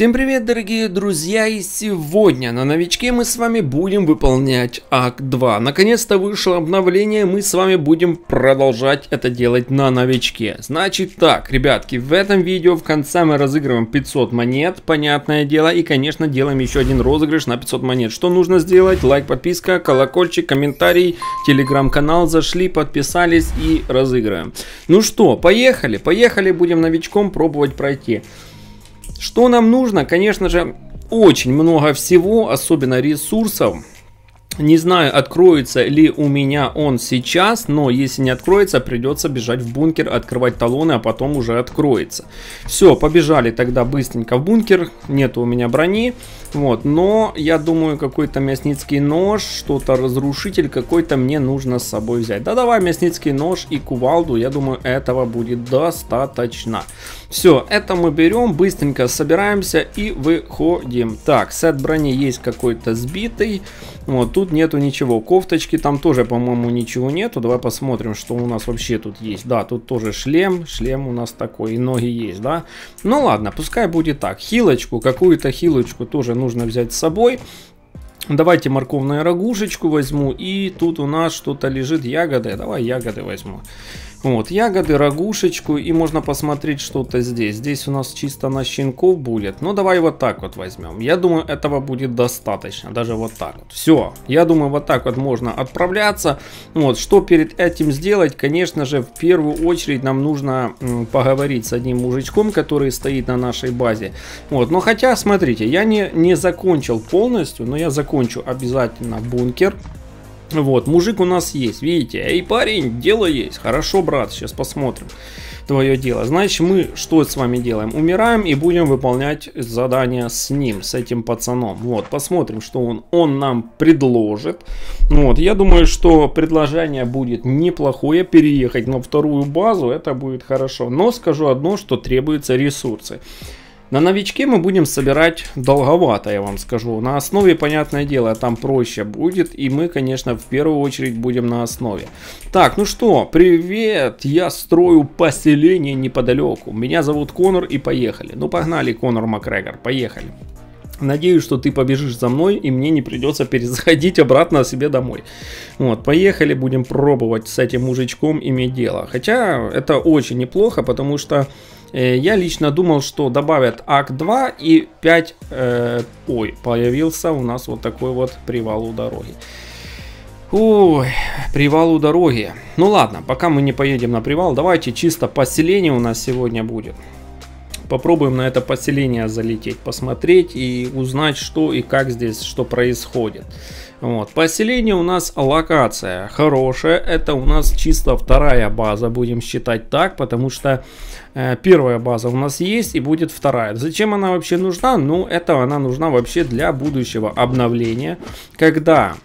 Всем привет, дорогие друзья, и сегодня на новичке мы с вами будем выполнять Акт 2. Наконец-то вышло обновление, мы с вами будем продолжать это делать на новичке. Значит так, ребятки, в этом видео в конце мы разыгрываем 500 монет, понятное дело, и, конечно, делаем еще один розыгрыш на 500 монет. Что нужно сделать? Лайк, подписка, колокольчик, комментарий, телеграм-канал, зашли, подписались и разыграем. Ну что, поехали, поехали, будем новичком пробовать пройти. Что нам нужно? Конечно же, очень много всего, особенно ресурсов. Не знаю, откроется ли у меня он сейчас, но если не откроется, придется бежать в бункер, открывать талоны, а потом уже откроется. Все, побежали тогда быстренько в бункер, нет у меня брони. Вот, но я думаю, какой-то мясницкий нож, что-то разрушитель какой-то мне нужно с собой взять. Да давай мясницкий нож и кувалду, я думаю, этого будет достаточно. Все, это мы берем, быстренько собираемся и выходим. Так, сет брони есть какой-то сбитый, вот, тут нету ничего. Кофточки там тоже, по-моему, ничего нету. Давай посмотрим, что у нас вообще тут есть. Да, тут тоже шлем, шлем у нас такой, и ноги есть, да. Ну ладно, пускай будет так. Хилочку, какую-то хилочку тоже нужно взять с собой. Давайте морковную рагушечку возьму. И тут у нас что-то лежит, ягоды. Давай ягоды возьму. Вот, ягоды, рагушечку. И можно посмотреть что-то здесь. Здесь у нас чисто на щенков булет. Ну, давай вот так вот возьмем. Я думаю, этого будет достаточно. Даже вот так вот. Все. Я думаю, вот так вот можно отправляться. Вот, что перед этим сделать? Конечно же, в первую очередь нам нужно поговорить с одним мужичком, который стоит на нашей базе. Вот, но хотя, смотрите, я не закончил полностью, но я закончу обязательно бункер. Вот, мужик у нас есть, видите? Эй, парень, дело есть. Хорошо, брат, сейчас посмотрим твое дело. Значит, мы что с вами делаем? Умираем и будем выполнять задание с ним, с этим пацаном. Вот, посмотрим, что он нам предложит. Вот, я думаю, что предложение будет неплохое. Переехать на вторую базу, это будет хорошо. Но скажу одно, что требуются ресурсы. На новичке мы будем собирать долговато, я вам скажу. На основе, понятное дело, там проще будет. И мы, конечно, в первую очередь будем на основе. Так, ну что, привет, я строю поселение неподалеку. Меня зовут Конор, и поехали. Ну погнали, Конор Макгрегор, поехали. Надеюсь, что ты побежишь за мной, и мне не придется перезаходить обратно себе домой. Вот, поехали, будем пробовать с этим мужичком иметь дело. Хотя это очень неплохо, потому что... Я лично думал, что добавят Акт 2 и 5... Ой, появился у нас вот такой вот привал у дороги. Ой, привал у дороги. Ну ладно, пока мы не поедем на привал, давайте чисто поселение у нас сегодня будет. Попробуем на это поселение залететь, посмотреть и узнать, что и как здесь, что происходит. Вот, поселение у нас локация хорошая, это у нас чисто вторая база, будем считать так, потому что первая база у нас есть и будет вторая. Зачем она вообще нужна? Ну, это она нужна вообще для будущего обновления, когда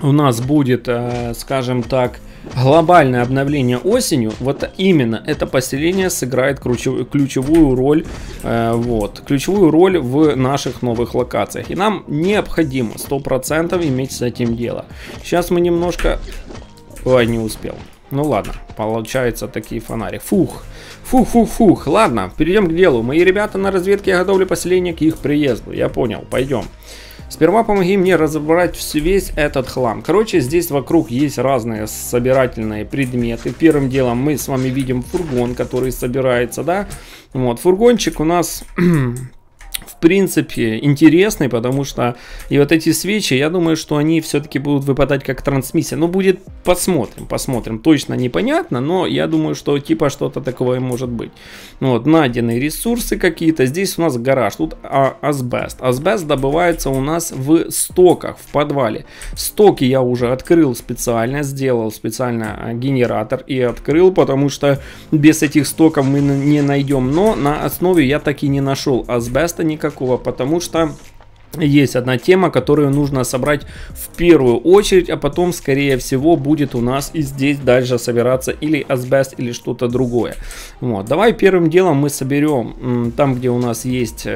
у нас будет, скажем так, глобальное обновление осенью, вот именно это поселение сыграет ключевую роль, ключевую роль в наших новых локациях. И нам необходимо 100% иметь с этим дело. Сейчас мы немножко... Ой, не успел. Ну ладно, получается такие фонари. Фух, фух, фух, фух. Ладно, перейдем к делу. Мои ребята на разведке готовили поселение к их приезду. Я понял, пойдем. Сперва помоги мне разобрать весь этот хлам. Короче, здесь вокруг есть разные собирательные предметы. Первым делом мы с вами видим фургон, который собирается, да? Вот, фургончик у нас... В принципе, интересный, потому что и вот эти свечи, я думаю, что они все-таки будут выпадать как трансмиссия. Ну, будет, посмотрим, посмотрим. Точно непонятно, но я думаю, что типа что-то такое может быть. Вот, найденные ресурсы какие-то. Здесь у нас гараж, тут асбест. Асбест добывается у нас в стоках, в подвале. Стоки я уже открыл специально, сделал специально генератор и открыл, потому что без этих стоков мы не найдем. Но на основе я так и не нашел асбеста никакого. Потому что есть одна тема, которую нужно собрать в первую очередь, а потом, скорее всего, будет у нас и здесь дальше собираться или асбест, или что-то другое. Вот, давай первым делом мы соберем там, где у нас есть,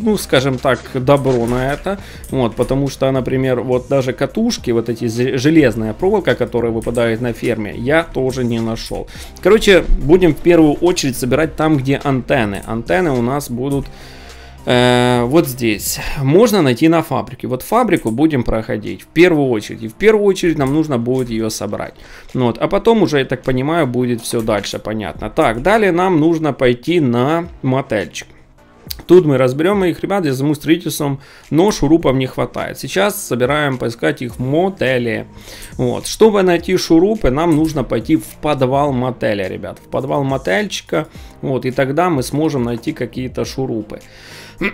ну, скажем так, добро на это. Вот, потому что, например, вот даже катушки, вот эти железная проволока, которая выпадает на ферме, я тоже не нашел. Короче, будем в первую очередь собирать там, где антенны. Антенны у нас будут... вот здесь можно найти на фабрике. Вот фабрику будем проходить в первую очередь. И в первую очередь нам нужно будет ее собрать. Вот. А потом уже, я так понимаю, будет все дальше понятно. Так, далее нам нужно пойти на мотельчик. Тут мы разберем их, ребят, здесь займусь строительством, но шурупов не хватает. Сейчас собираем поискать их в мотеле. Вот. Чтобы найти шурупы, нам нужно пойти в подвал мотеля, ребят. В подвал мотельчика. Вот. И тогда мы сможем найти какие-то шурупы.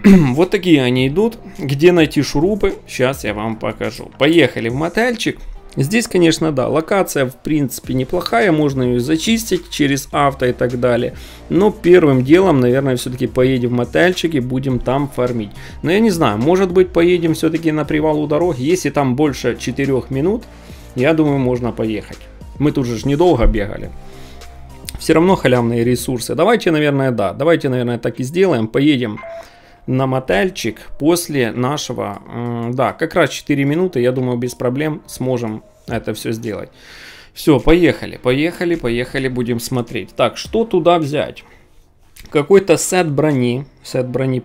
Вот такие они идут. Где найти шурупы, сейчас я вам покажу. Поехали в мотельчик. Здесь, конечно, да, локация в принципе неплохая, можно ее зачистить через авто и так далее. Но первым делом, наверное, все-таки поедем в мотельчик и будем там фармить. Но я не знаю, может быть поедем все-таки на привал у дорог. Если там больше 4 минут, я думаю, можно поехать. Мы тут же недолго бегали. Все равно халявные ресурсы. Давайте, наверное, да, давайте, наверное, так и сделаем. Поедем на мотельчик после нашего, да, как раз 4 минуты, я думаю, без проблем сможем это все сделать. Все, поехали, поехали, поехали, будем смотреть. Так, что туда взять? Какой-то сет брони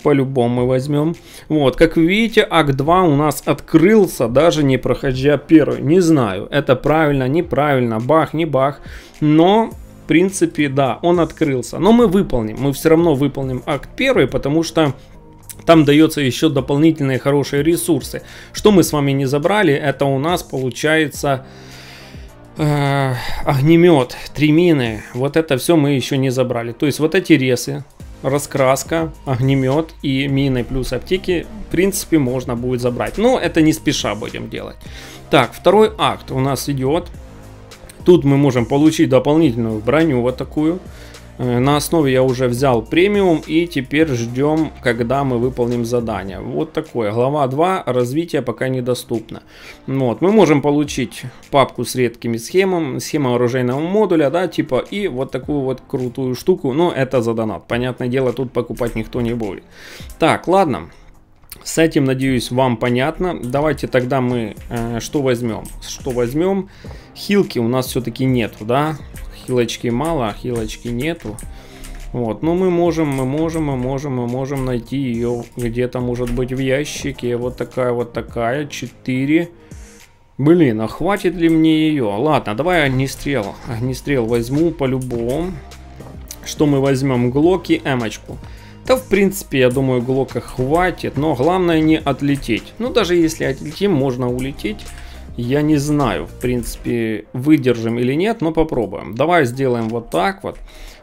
по-любому мы возьмем. Вот, как вы видите, акт 2 у нас открылся, даже не проходя первый. Не знаю, это правильно, неправильно, бах, не бах, но... В принципе, да, он открылся. Но мы выполним, мы все равно выполним акт 1, потому что там дается еще дополнительные хорошие ресурсы. Что мы с вами не забрали, это у нас получается огнемет, 3 мины. Вот это все мы еще не забрали. То есть вот эти ресы, раскраска, огнемет и мины плюс аптеки, в принципе, можно будет забрать. Но это не спеша будем делать. Так, второй акт у нас идет. Тут мы можем получить дополнительную броню, вот такую. На основе я уже взял премиум, и теперь ждем, когда мы выполним задание. Вот такое. Глава 2. Развитие пока недоступно. Вот. Мы можем получить папку с редкими схемами, схема оружейного модуля, да, типа, и вот такую вот крутую штуку. Но это за донат. Понятное дело, тут покупать никто не будет. Так, ладно. С этим, надеюсь, вам понятно. Давайте тогда мы что возьмем? Что возьмем? Хилки у нас все-таки нету, да? Хилочки мало, хилочки нету. Вот, но мы можем найти ее где-то, может быть, в ящике. Вот такая, 4. Блин, а хватит ли мне ее? Ладно, давай огнестрел. Огнестрел возьму по-любому. Что мы возьмем? Глоки, эмочку. Да, в принципе, я думаю, глока хватит, но главное не отлететь. Ну, даже если отлетим, можно улететь. Я не знаю, в принципе, выдержим или нет, но попробуем. Давай сделаем вот так вот.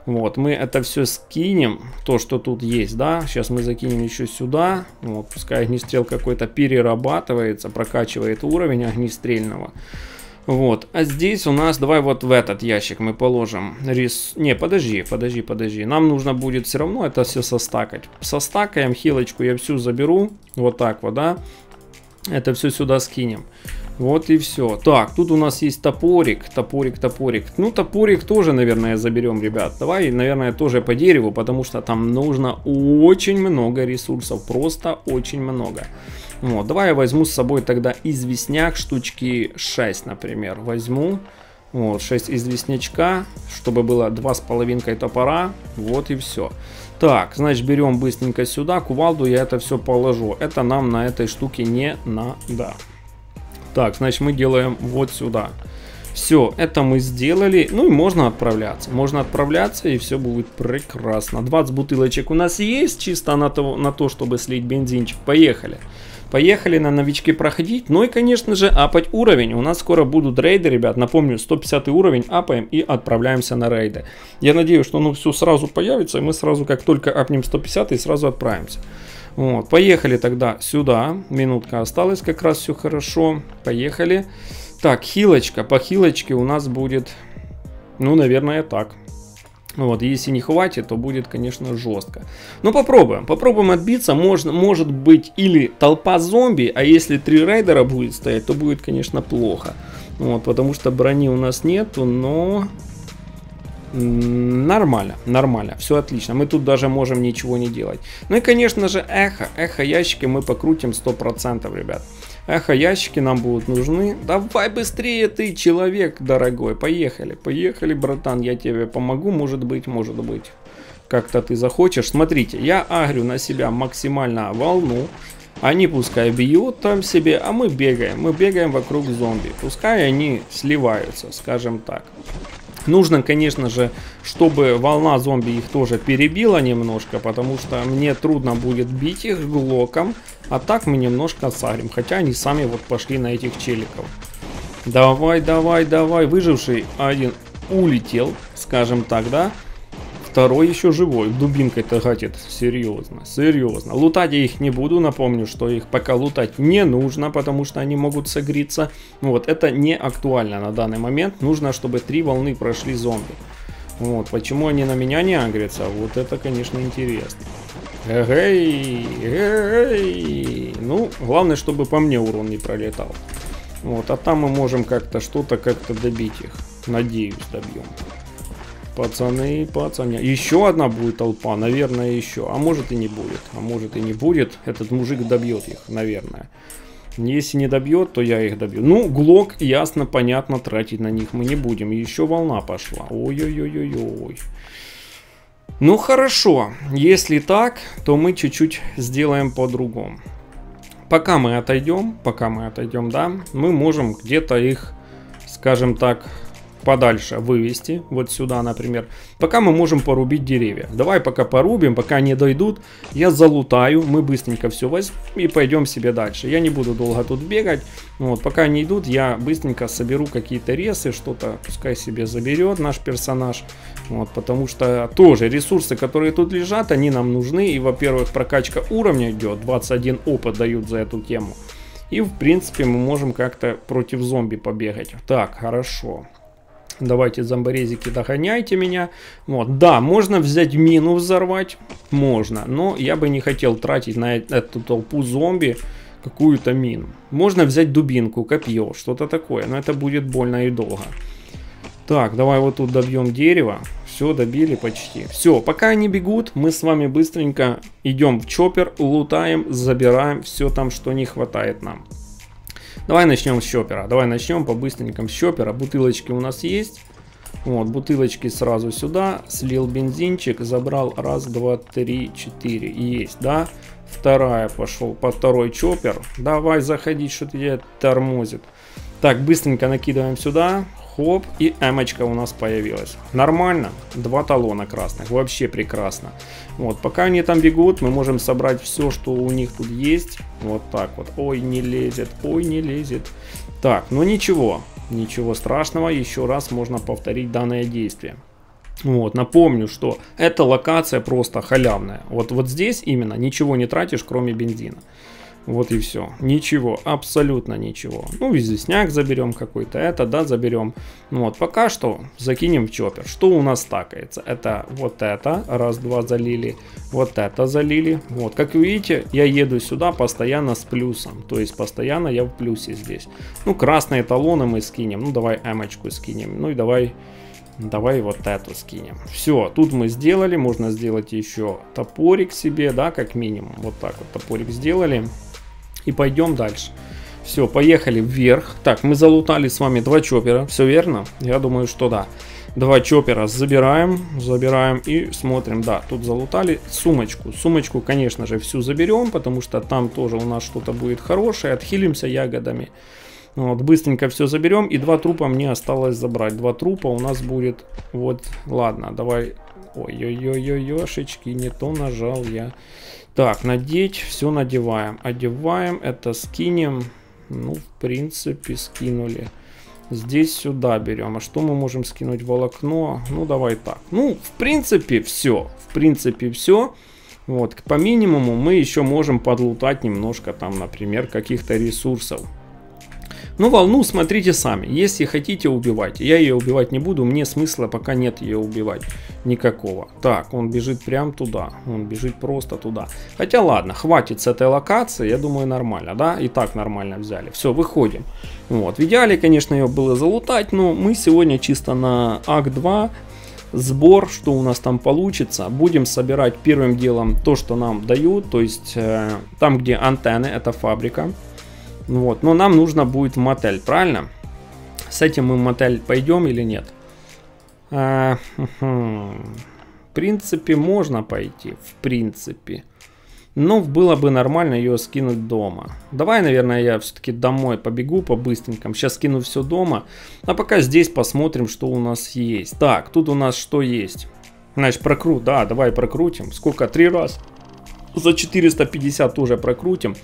Вот, мы это все скинем, то, что тут есть, да. Сейчас мы закинем еще сюда. Вот, пускай огнестрел какой-то перерабатывается, прокачивает уровень огнестрельного. Вот, а здесь у нас, давай вот в этот ящик мы положим рис... Не, подожди, нам нужно будет все равно это все состакать. Состакаем, хилочку я всю заберу, вот так вот, да. Это все сюда скинем. Вот и все. Так, тут у нас есть топорик. Ну, топорик тоже, наверное, заберем, ребят. Давай, наверное, тоже по дереву, потому что там нужно очень много ресурсов, просто очень много. Вот, давай я возьму с собой тогда известняк, штучки 6, например, возьму. Вот, 6 известнячка, чтобы было 2,5 топора, вот и все. Так, значит, берем быстренько сюда, кувалду я это все положу, это нам на этой штуке не надо. Так, значит, мы делаем вот сюда. Все, это мы сделали, ну и можно отправляться. Можно отправляться, и все будет прекрасно. 20 бутылочек у нас есть, чисто на то, чтобы слить бензинчик. Поехали. Поехали на новички проходить, ну и, конечно же, апать уровень. У нас скоро будут рейды, ребят, напомню, 150 уровень, апаем и отправляемся на рейды. Я надеюсь, что оно все сразу появится, и мы сразу, как только апнем 150, и сразу отправимся. Вот, поехали тогда сюда, минутка осталась, как раз все хорошо, поехали. Так, хилочка, по хилочке у нас будет, ну, наверное, так. Вот, если не хватит, то будет, конечно, жестко. Но попробуем отбиться. Можно, может быть, или толпа зомби, а если 3 рейдера будет стоять, то будет, конечно, плохо. Вот, потому что брони у нас нету, но... Нормально, нормально, все отлично. Мы тут даже можем ничего не делать. Ну и, конечно же, эхо ящики мы покрутим 100%, ребят. Эхо ящики нам будут нужны. Давай быстрее ты, человек дорогой. Поехали, братан, я тебе помогу. Может быть, как-то ты захочешь. Смотрите, я агрю на себя максимально волну. Они пускай бьют там себе, а мы бегаем вокруг зомби. Пускай они сливаются, скажем так. Нужно, конечно же, чтобы волна зомби их тоже перебила немножко, потому что мне трудно будет бить их глоком, а так мы немножко сарим, хотя они сами вот пошли на этих челиков. Давай, давай, давай, выживший один улетел, скажем так, да? Второй еще живой, дубинкой-то гатит, серьезно, серьезно. Лутать я их не буду, напомню, что их пока лутать не нужно, потому что они могут согреться. Вот, это не актуально на данный момент, нужно, чтобы 3 волны прошли зомби. Вот, почему они на меня не агрятся, вот это, конечно, интересно. Эгей, эгей, ну, главное, чтобы по мне урон не пролетал. Вот, а там мы можем как-то что-то как-то добить их, надеюсь, добьем. Пацаны, пацаны. Еще одна будет толпа, наверное, еще. А может и не будет. А может и не будет. Этот мужик добьет их, наверное. Если не добьет, то я их добью. Ну, глок, ясно, понятно, тратить на них мы не будем. Еще волна пошла. Ой-ой-ой-ой-ой. Ну, хорошо. Если так, то мы чуть-чуть сделаем по-другому. Пока мы отойдем, да, мы можем где-то их, скажем так, подальше вывести, вот сюда, например. Пока мы можем порубить деревья. Давай пока порубим, пока не дойдут. Я залутаю, мы быстренько все возьмем и пойдем себе дальше. Я не буду долго тут бегать. Вот, пока не идут, я быстренько соберу какие-то ресы, что-то пускай себе заберет наш персонаж. Вот, потому что тоже ресурсы, которые тут лежат, они нам нужны. И, во-первых, прокачка уровня идет. 21 опыт дают за эту тему. И, в принципе, мы можем как-то против зомби побегать. Так, хорошо. Давайте, зомборезики, догоняйте меня. Вот. Да, можно взять мину, взорвать. Можно. Но я бы не хотел тратить на эту толпу зомби какую-то мину. Можно взять дубинку, копье, что-то такое. Но это будет больно и долго. Так, давай вот тут добьем дерево. Все, добили почти. Все, пока они бегут, мы с вами быстренько идем в чоппер, лутаем, забираем все там, что не хватает нам. Давай начнем с чоппера. Давай начнем по-быстренькому с чоппера. Бутылочки у нас есть. Вот, бутылочки сразу сюда. Слил бензинчик, забрал. Раз, два, три, четыре. Есть, да? Вторая пошел по второй чоппер. Давай, заходи, что ты делаешь, тормозит. Так, быстренько накидываем сюда. Хоп, и эмочка у нас появилась. Нормально, 2 талона красных, вообще прекрасно. Вот, пока они там бегут, мы можем собрать все, что у них тут есть. Вот так вот, ой, не лезет, ой, не лезет. Так, ну ничего, ничего страшного, еще раз можно повторить данное действие. Вот, напомню, что эта локация просто халявная. Вот здесь именно ничего не тратишь, кроме бензина. Вот и все. Ничего, абсолютно ничего. Ну, вездесняк заберем какой-то, это, да, заберем. Ну вот, пока что закинем в чоппер. Что у нас стакается? Это вот это. Раз, два залили. Вот это залили. Вот, как видите, я еду сюда постоянно с плюсом. То есть, постоянно я в плюсе здесь. Ну, красные талоны мы скинем. Ну, давай эмочку скинем. Ну, и давай вот эту скинем. Все, тут мы сделали. Можно сделать еще топорик себе, да, как минимум. Вот так вот топорик сделали. И пойдем дальше. Все, поехали вверх. Так, мы залутали с вами 2 чоппера. Все верно? Я думаю, что да. 2 чоппера забираем. Забираем и смотрим. Да, тут залутали сумочку. Сумочку, конечно же, всю заберем, потому что там тоже у нас что-то будет хорошее. Отхилимся ягодами. Вот, быстренько все заберем. И 2 трупа мне осталось забрать. 2 трупа у нас будет... Вот, ладно, давай... Ой-ой-ой-ой-ошечки, не то нажал я. Так, надеть, все надеваем. Одеваем, это скинем. Ну, в принципе, скинули. Здесь сюда берем. А что мы можем скинуть? Волокно. Ну, давай так. Ну, в принципе, все. В принципе, все. Вот, по минимуму мы еще можем подлутать немножко там, например, каких-то ресурсов. Ну, волну смотрите сами. Если хотите, убивайте. Я ее убивать не буду. Мне смысла пока нет ее убивать. Никакого. Так, он бежит прям туда. Он бежит просто туда. Хотя, ладно, хватит с этой локации. Я думаю, нормально, да? И так нормально взяли. Все, выходим. Вот. В идеале, конечно, ее было залутать. Но мы сегодня чисто на Акт 2. Сбор, что у нас там получится. Будем собирать первым делом то, что нам дают. То есть, там, где антенны, это фабрика. Вот, но нам нужно будет мотель, правильно? С этим мы в мотель пойдем или нет? В принципе, можно пойти. В принципе. Но было бы нормально ее скинуть дома. Давай, наверное, я все-таки домой побегу по-быстренькому. Сейчас скину все дома. А пока здесь посмотрим, что у нас есть. Так, тут у нас что есть? Значит, прокрут. Да, давай прокрутим. Сколько? 3 раза. За 450 уже прокрутим.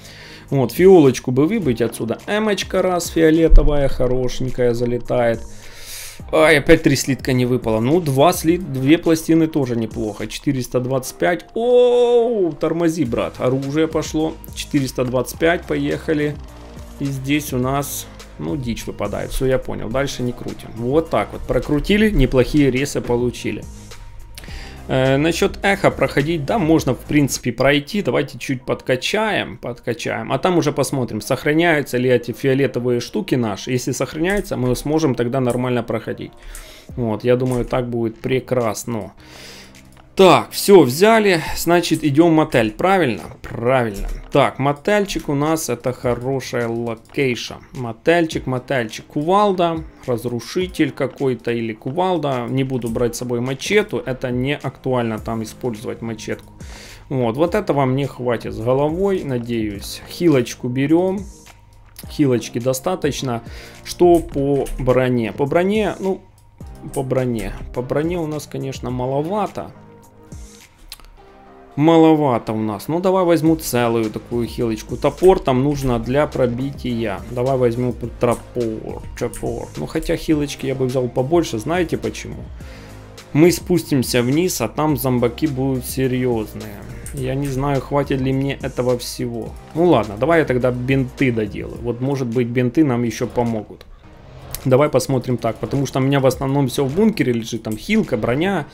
Вот, фиолочку бы выбить отсюда. Эмочка раз фиолетовая, хорошенькая, залетает. Ай, опять 3 слитка не выпало. Ну, 2 пластины тоже неплохо. 425. Оу, тормози, брат. Оружие пошло. 425, поехали. И здесь у нас, ну, дичь выпадает. Все, я понял. Дальше не крутим. Вот так вот. Прокрутили, неплохие ресы получили. Насчет эхо проходить, да, можно в принципе пройти. Давайте чуть подкачаем. А там уже посмотрим, сохраняются ли эти фиолетовые штуки наши. Если сохраняются, мы сможем тогда нормально проходить. Вот, я думаю, так будет прекрасно. Так, все, взяли. Значит, идем в мотель, правильно? Правильно. Так, мотельчик у нас, это хорошая локейша. Мотельчик. Кувалда, разрушитель какой-то или кувалда. Не буду брать с собой мачету, это не актуально там использовать мачетку. Вот этого мне хватит с головой, надеюсь. Хилочку берем. Хилочки достаточно. Что по броне? По броне у нас, конечно, маловато. Маловато у нас. Ну, давай возьму целую такую хилочку. Топор там нужно для пробития. Давай возьму топор. Ну, хотя хилочки я бы взял побольше. Знаете почему? Мы спустимся вниз, а там зомбаки будут серьезные. Я не знаю, хватит ли мне этого всего. Ну, ладно, давай я тогда бинты доделаю. Вот, может быть, бинты нам еще помогут. Давай посмотрим так. Потому что у меня в основном все в бункере лежит. Там хилка, броня.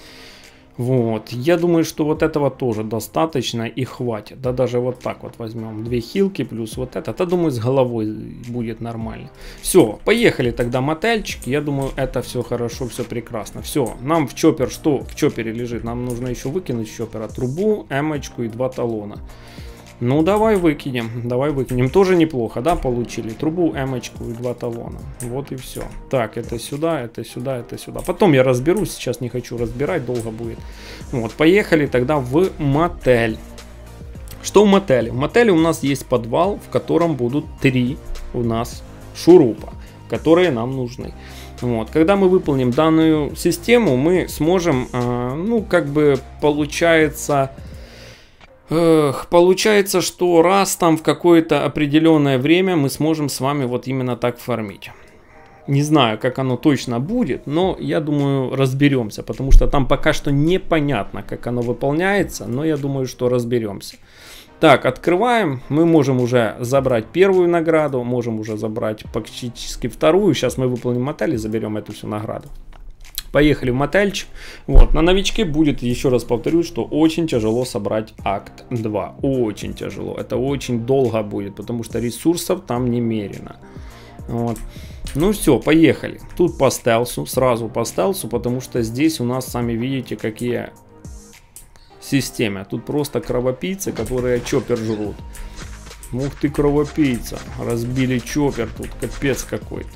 Вот, я думаю, что вот этого тоже достаточно и хватит. Да, даже вот так вот возьмем 2 хилки плюс вот этот. Я думаю, с головой будет нормально. Все, поехали тогда мотельчик. Я думаю, это все хорошо, все прекрасно. Все, нам в чоппер, что в чоппере лежит? Нам нужно еще выкинуть с чоппера трубу, эмочку и 2 талона. Ну, давай выкинем. Тоже неплохо, да, получили. Трубу, эмочку и 2 талона. Вот и все. Так, это сюда, это сюда. Потом я разберусь, сейчас не хочу разбирать, долго будет. Вот, поехали тогда в мотель. Что в мотеле? В мотеле у нас есть подвал, в котором будут 3 у нас шурупа, которые нам нужны. Вот, когда мы выполним данную систему, мы сможем, ну, как бы получается... Получается, что раз там в какое-то определенное время мы сможем с вами вот именно так фармить. Не знаю, как оно точно будет, но я думаю, разберемся, потому что там пока что непонятно, как оно выполняется, но я думаю, что разберемся. Так, открываем. Мы можем уже забрать 1 награду, можем уже забрать практически 2. Сейчас мы выполним мотель и заберем эту всю награду. Поехали в мотельчик. Вот, на новичке будет, еще раз повторюсь, что очень тяжело собрать акт 2. Очень тяжело. Это очень долго будет, потому что ресурсов там немерено. Вот. Ну все, поехали. Тут по стелсу, сразу по стелсу, потому что здесь у нас, сами видите, какие системы. Тут просто кровопийцы, которые чоппер жрут. Ух ты, кровопийца. Разбили чоппер тут, капец какой-то.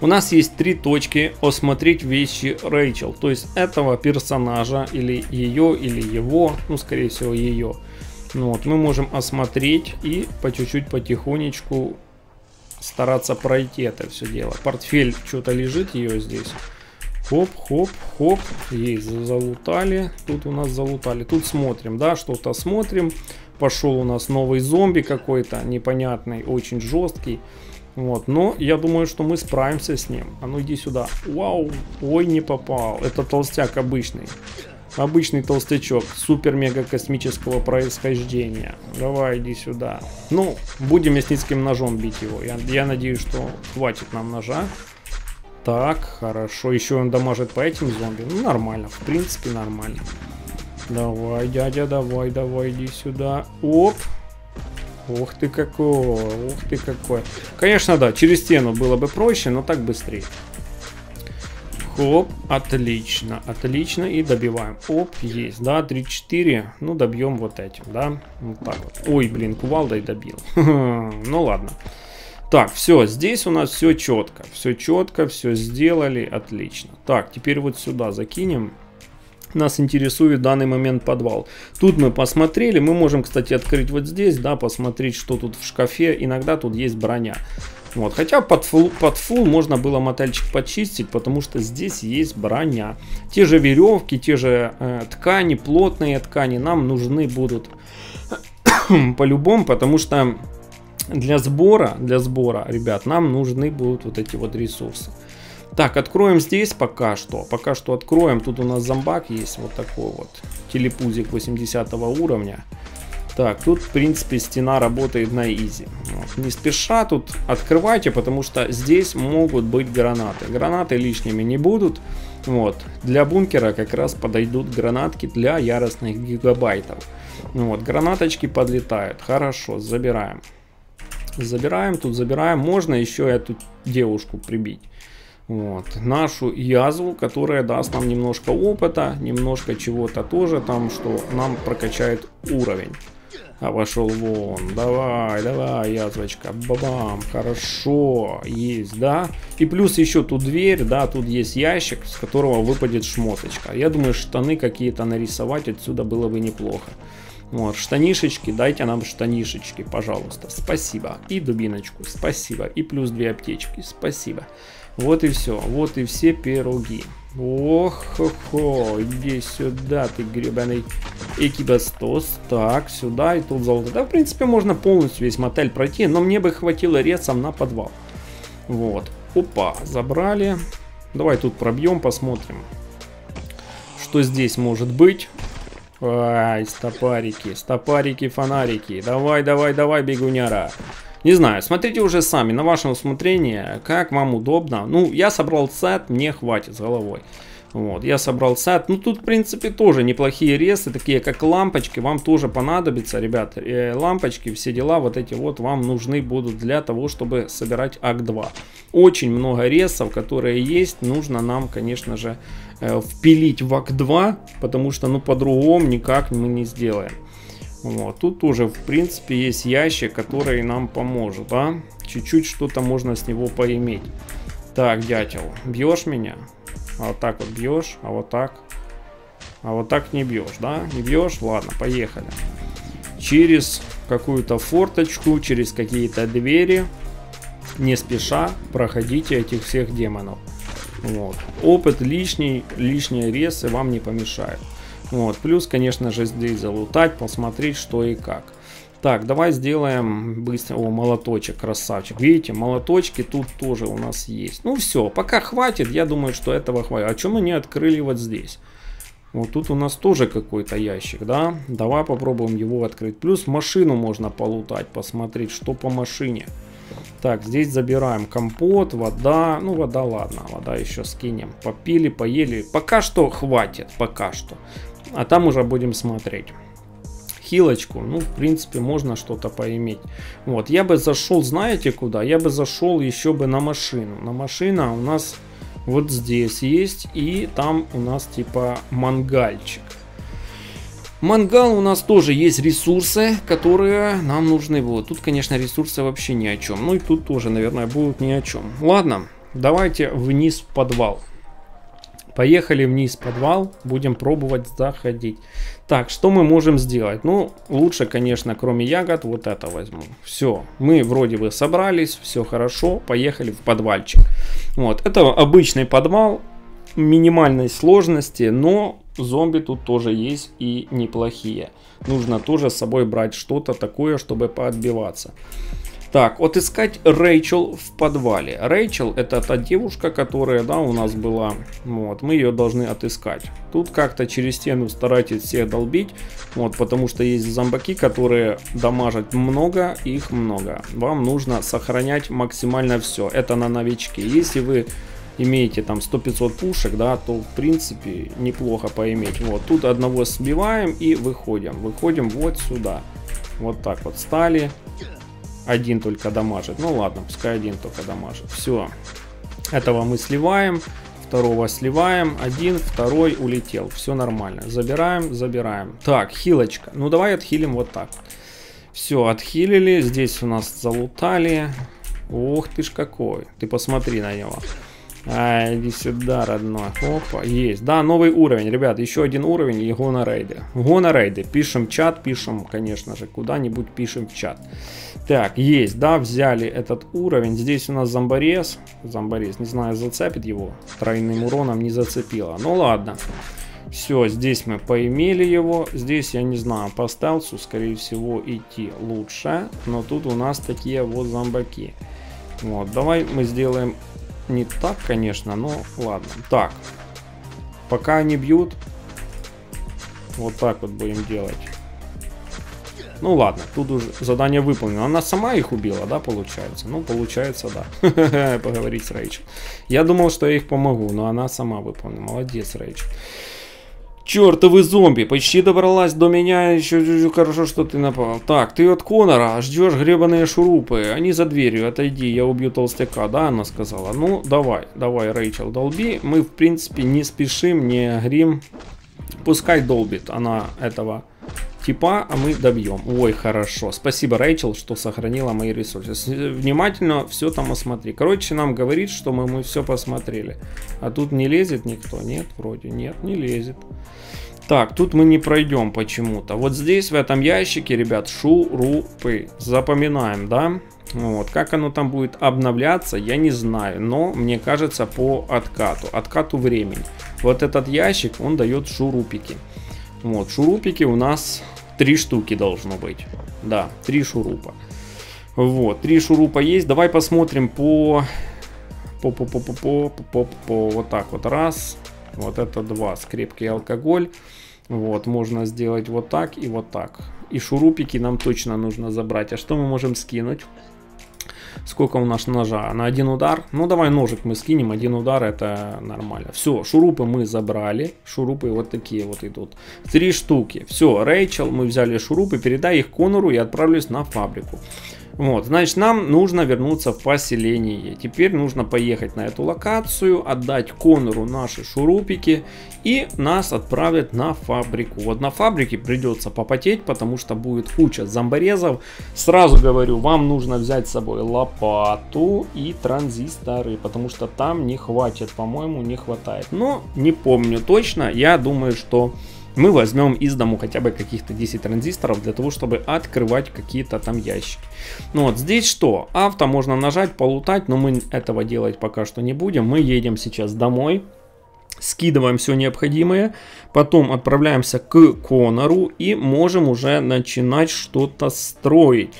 У нас есть 3 точки «Осмотреть вещи Рэйчел». То есть этого персонажа, или ее, или его, ну, скорее всего, ее. Ну, вот, мы можем осмотреть и по чуть-чуть, потихонечку стараться пройти это все дело. Портфель что-то лежит ее здесь. Хоп. Есть, залутали. Тут у нас залутали. Тут смотрим, да, что-то смотрим. Пошел у нас новый зомби какой-то непонятный, очень жесткий. Вот, но я думаю, что мы справимся с ним. А ну иди сюда. Вау, ой, не попал. Это толстяк обычный. Обычный толстячок супер-мега-космического происхождения. Давай, иди сюда. Ну, будем мясницким ножом бить его. Я надеюсь, что хватит нам ножа. Так, хорошо. Еще он дамажит по этим зомби. Ну, нормально, в принципе, нормально. Давай, дядя, давай, иди сюда. Оп. Ух ты какой, Конечно, да, через стену было бы проще, но так быстрее. Хоп, отлично, и добиваем. Оп, есть, да, 3-4, ну, добьем вот этим, да, вот так вот. Ой, блин, кувалдой добил, ну, ладно. Так, все, здесь у нас все четко, все сделали, отлично. Так, теперь вот сюда закинем. нас интересует в данный момент подвал. Тут мы посмотрели, мы можем, кстати, открыть вот здесь, да, посмотреть, что тут в шкафе. Иногда тут есть броня. Вот, хотя под фул можно было мотальчик почистить, потому что здесь есть броня. Те же веревки, те же ткани, плотные ткани нам нужны будут по-любому, потому что для сбора, ребят, нам нужны будут вот эти вот ресурсы. Так, откроем здесь пока что. Пока что откроем. Тут у нас зомбак есть, вот такой вот. Телепузик 80 уровня. Так, тут, в принципе, стена работает на изи. Вот. Не спеша тут открывайте, потому что здесь могут быть гранаты. Гранаты лишними не будут. Вот. Для бункера как раз подойдут гранатки для яростных гигабайтов. Вот, гранаточки подлетают. Хорошо, забираем. Забираем, тут забираем. Можно еще эту девушку прибить. Вот, нашу язву, которая даст нам немножко опыта, немножко чего-то тоже там, что нам прокачает уровень. А вошел вон, давай, давай, язвочка, бабам, хорошо, есть, да. И плюс еще тут дверь, да, тут есть ящик, с которого выпадет шмоточка. Я думаю, штаны какие-то нарисовать отсюда было бы неплохо. Вот, штанишечки, дайте нам штанишечки, пожалуйста, спасибо. И дубиночку, спасибо, и плюс 2 аптечки, спасибо. Вот и все, вот и все пироги. Ох-хо-хо, иди сюда, ты гребаный экибастос. Так, сюда, и тут золото. Да, в принципе, можно полностью весь мотель пройти, но мне бы хватило рецом на подвал. Вот, опа, забрали. Давай тут пробьем, посмотрим, что здесь может быть. Ай, стопарики, стопарики, фонарики. Давай, давай, давай, бегуняра. Не знаю, смотрите уже сами, на ваше усмотрение, как вам удобно. Ну, я собрал сет, мне хватит с головой. Вот, я собрал сет. Ну, тут, в принципе, тоже неплохие ресы, такие как лампочки, вам тоже понадобятся, ребят. Лампочки, все дела вот эти вот вам нужны будут для того, чтобы собирать Акт 2. Очень много ресов, которые есть, нужно нам, конечно же, впилить в Акт 2, потому что, ну, по-другому никак мы не сделаем. Вот, тут уже, в принципе, есть ящик, который нам поможет, а? Чуть-чуть что-то можно с него поиметь. Так, дятел, бьешь меня? А вот так вот бьешь, а вот так? А вот так не бьешь, да? Не бьешь? Ладно, поехали. Через какую-то форточку, через какие-то двери, не спеша, проходите этих всех демонов. Вот. Опыт лишний, лишние ресы вам не помешают. Вот, плюс, конечно же, здесь залутать, посмотреть, что и как. Так, давай сделаем быстро. О, молоточек, красавчик. Видите, молоточки тут тоже у нас есть. Ну все, пока хватит, я думаю, что этого хватит. А что мы не открыли вот здесь? Вот тут у нас тоже какой-то ящик, да? Давай попробуем его открыть. Плюс машину можно полутать, посмотреть, что по машине. Так, здесь забираем компот, вода. Ну, вода, ладно, вода еще скинем. Попили, поели. Пока что хватит, пока что. А там уже будем смотреть. Хилочку, ну, в принципе, можно что-то поиметь. Вот, я бы зашел, знаете куда? Я бы зашел еще бы на машину. На машина у нас вот здесь есть. И там у нас типа мангальчик. Мангал у нас тоже есть ресурсы, которые нам нужны будут. Тут, конечно, ресурсы вообще ни о чем. Ну и тут тоже, наверное, будут ни о чем. Ладно, давайте вниз в подвал. Поехали вниз в подвал, будем пробовать заходить. Так, что мы можем сделать? Ну, лучше, конечно, кроме ягод, вот это возьму. Все, мы вроде бы собрались, все хорошо, поехали в подвальчик. Вот, это обычный подвал, минимальной сложности, но зомби тут тоже есть и неплохие. Нужно тоже с собой брать что-то такое, чтобы поотбиваться. Так, отыскать Рэйчел в подвале. Рэйчел — это та девушка, которая, да, у нас была. Вот, мы ее должны отыскать. Тут как-то через стену старайтесь всех долбить. Вот, потому что есть зомбаки, которые дамажат много, их много. Вам нужно сохранять максимально все. Это на новички. Если вы имеете там 100-500 пушек, да, то в принципе неплохо поиметь. Вот, тут одного сбиваем и выходим. Выходим вот сюда. Вот так вот стали. Один только дамажит. Ну ладно, пускай один только дамажит. Все. Этого мы сливаем. Второго сливаем. Один, второй улетел. Все нормально. Забираем, забираем. Так, хилочка. Ну давай отхилим вот так. Все, отхилили. Здесь у нас залутали. Ох ты ж какой. Ты посмотри на него. А, иди сюда, родной. Опа, есть. Да, новый уровень, ребят. Еще один уровень и гонорейды. Гонорейды. Пишем в чат, пишем, конечно же, куда-нибудь пишем в чат. Так, есть, да, взяли этот уровень. Здесь у нас зомборез. Зомборез, не знаю, зацепит его. Тройным уроном не зацепило. Ну ладно. Все, здесь мы поимели его. Здесь, я не знаю, по стелсу, скорее всего, идти лучше. Но тут у нас такие вот зомбаки. Вот, давай мы сделаем... Не так, конечно, но ладно. Так, пока они бьют, вот так вот будем делать. Ну ладно, тут уже задание выполнено. Она сама их убила, да, получается? Ну, получается, да. Поговорить с Рэйчел. Я думал, что я их помогу, но она сама выполнила. Молодец, Рэйчел. Чертовы зомби, почти добралась до меня, еще хорошо, что ты напал. Так, ты от Конора ждешь гребаные шурупы, они за дверью, отойди, я убью толстяка, да, она сказала. Ну, давай, давай, Рэйчел, долби, мы, в принципе, не спешим, не грим, пускай долбит она этого типа, а мы добьем. Ой, хорошо, спасибо, Рэйчел, что сохранила мои ресурсы, внимательно все там осмотри. Короче, нам говорит, что мы все посмотрели, а тут не лезет никто, нет, вроде, нет, не лезет. Так, тут мы не пройдем почему-то. Вот здесь, в этом ящике, ребят, шурупы. Запоминаем, да? Вот, как оно там будет обновляться, я не знаю. Но, мне кажется, по откату. Откату времени. Вот этот ящик, он дает шурупики. Вот, шурупики у нас 3 штуки должно быть. Да, 3 шурупа. Вот, 3 шурупа есть. Давай посмотрим по вот так вот. Раз... Вот это 2, крепкий алкоголь. Вот, можно сделать вот так и вот так. И шурупики нам точно нужно забрать. А что мы можем скинуть? Сколько у нас ножа? На 1 удар? Ну, давай ножик мы скинем. 1 удар, это нормально. Все, шурупы мы забрали. Шурупы вот такие вот идут. 3 штуки. Все, Рэйчел, мы взяли шурупы. Передай их Конору и отправлюсь на фабрику. Вот, значит, нам нужно вернуться в поселение. Теперь нужно поехать на эту локацию, отдать Конору наши шурупики, и нас отправят на фабрику. Вот на фабрике придется попотеть, потому что будет куча зомборезов. Сразу говорю, вам нужно взять с собой лопату и транзисторы, потому что там не хватит, по-моему, не хватает. Но не помню точно, я думаю, что... Мы возьмем из дому хотя бы каких-то 10 транзисторов для того, чтобы открывать какие-то там ящики. Ну вот здесь что? Авто можно нажать, полутать, но мы этого делать пока что не будем. Мы едем сейчас домой, скидываем все необходимое, потом отправляемся к Конору и можем уже начинать что-то строить.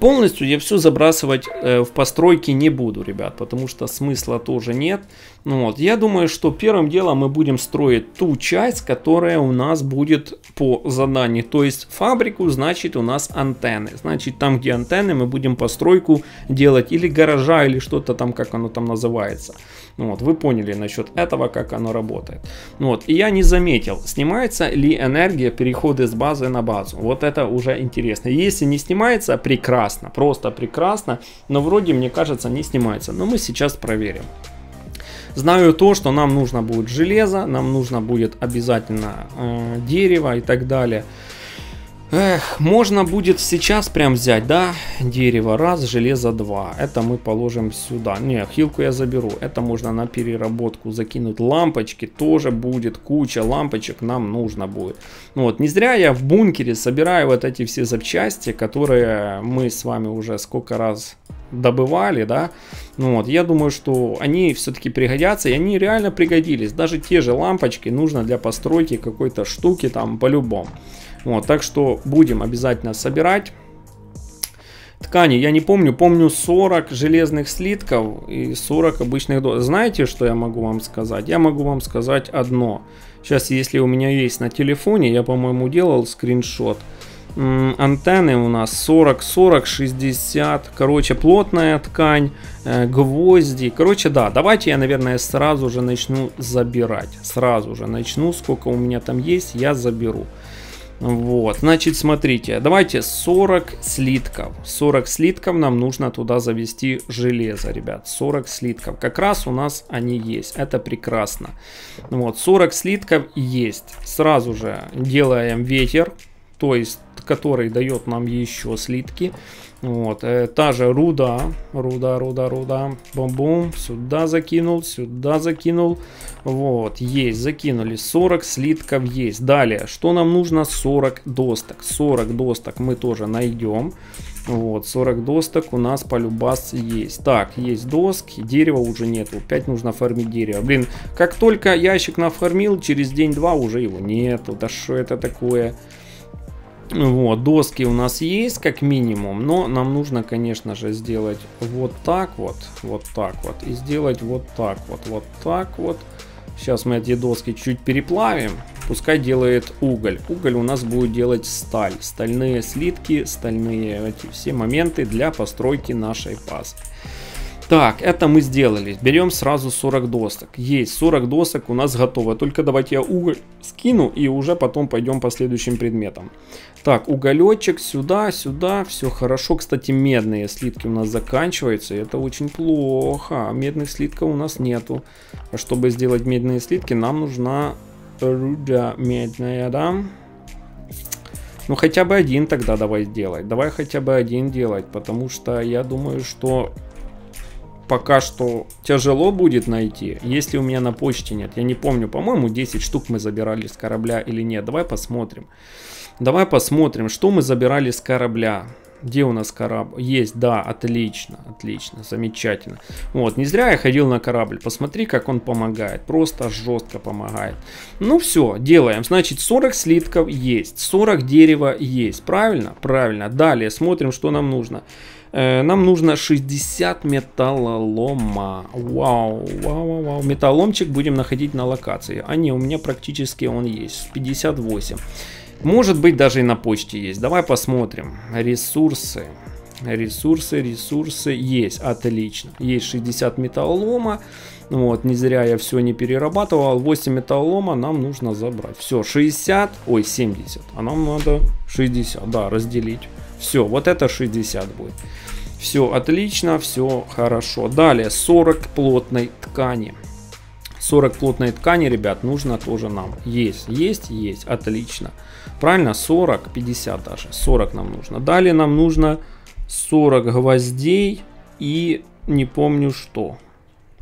Полностью я все забрасывать в постройки не буду, ребят, потому что смысла тоже нет. Ну вот, я думаю, что первым делом мы будем строить ту часть, которая у нас будет по заданию. То есть фабрику, значит, у нас антенны. Значит, там, где антенны, мы будем постройку делать или гаража, или что-то там, как оно там называется. Вот, вы поняли насчет этого, как оно работает. Вот, и я не заметил, снимается ли энергия перехода с базы на базу. Вот это уже интересно. Если не снимается, прекрасно, просто прекрасно, но вроде, мне кажется, не снимается. Но мы сейчас проверим. Знаю то, что нам нужно будет железо, нам нужно будет обязательно дерево и так далее. Эх, можно будет сейчас прям взять, да, дерево раз, железо 2. Это мы положим сюда. Не, хилку я заберу. Это можно на переработку закинуть. Лампочки тоже будет, куча лампочек нам нужно будет. Ну вот, не зря я в бункере собираю вот эти все запчасти, которые мы с вами уже сколько раз добывали, да. Ну вот, я думаю, что они все-таки пригодятся, и они реально пригодились. Даже те же лампочки нужно для постройки какой-то штуки там по-любому. Вот, так что будем обязательно собирать. Ткани, я не помню, помню 40 железных слитков и 40 обычных досок. Знаете, что я могу вам сказать? Я могу вам сказать одно. Сейчас, если у меня есть на телефоне, я, по-моему, делал скриншот. Антенны у нас 40, 40, 60, короче, плотная ткань, гвозди, короче, да, давайте я, наверное, сразу же начну забирать, сразу же начну, сколько у меня там есть, я заберу. Вот, значит, смотрите, давайте 40 слитков. 40 слитков нам нужно туда завести железо, ребят. 40 слитков. Как раз у нас они есть. Это прекрасно. Вот, 40 слитков есть. Сразу же делаем ветер. То есть пункт, который дает нам еще слитки. Вот, та же руда, бум-бум, сюда закинул, вот, есть, закинули, 40 слитков есть. Далее, что нам нужно? 40 досток мы тоже найдем, вот, 40 досток у нас полюбас есть. Так, есть доски, дерева уже нету, опять нужно фармить дерево. Блин, как только ящик нафармил, через день-два уже его нету, да что это такое? Вот, доски у нас есть как минимум, но нам нужно, конечно же, сделать вот так вот и сделать вот так вот. Сейчас мы эти доски чуть переплавим, пускай делает уголь. У нас будет делать сталь, стальные слитки, стальные эти все моменты для постройки нашей базы. Так, это мы сделали. Берем сразу 40 досток. Есть, 40 досок у нас готово. Только давайте я уголь скину и уже потом пойдем по следующим предметам. Так, уголечек сюда. Все хорошо. Кстати, медные слитки у нас заканчиваются. Это очень плохо. Медных слитков у нас нету. А чтобы сделать медные слитки, нам нужна руда медная, да? Ну хотя бы один тогда давай сделать. Давай хотя бы один делать, потому что я думаю, что... пока что тяжело будет найти, если у меня на почте нет. Я не помню, по-моему, 10 штук мы забирали с корабля или нет. Давай посмотрим. Давай посмотрим, что мы забирали с корабля. Где у нас корабль? Есть, да, отлично, замечательно. Вот, не зря я ходил на корабль. Посмотри, как он помогает. Просто жестко помогает. Ну все, делаем. Значит, 40 слитков есть, 40 дерева есть. Правильно? Правильно. Далее смотрим, что нам нужно. Нам нужно 60 металлолома. Вау. Металлоломчик будем находить на локации. А не, у меня практически он есть. 58. Может быть, даже и на почте есть. Давай посмотрим. Ресурсы есть. Отлично. Есть 60 металлолома. Вот, не зря я все не перерабатывал. 8 металлолома нам нужно забрать. Все, 60. Ой, 70. А нам надо 60. Да, разделить. Все, вот это 60 будет. Все, отлично, все хорошо. Далее, 40 плотной ткани. 40 плотной ткани, ребят, нужно тоже нам. Есть, отлично. Правильно, 40, 50 даже. 40 нам нужно. Далее нам нужно 40 гвоздей и не помню что.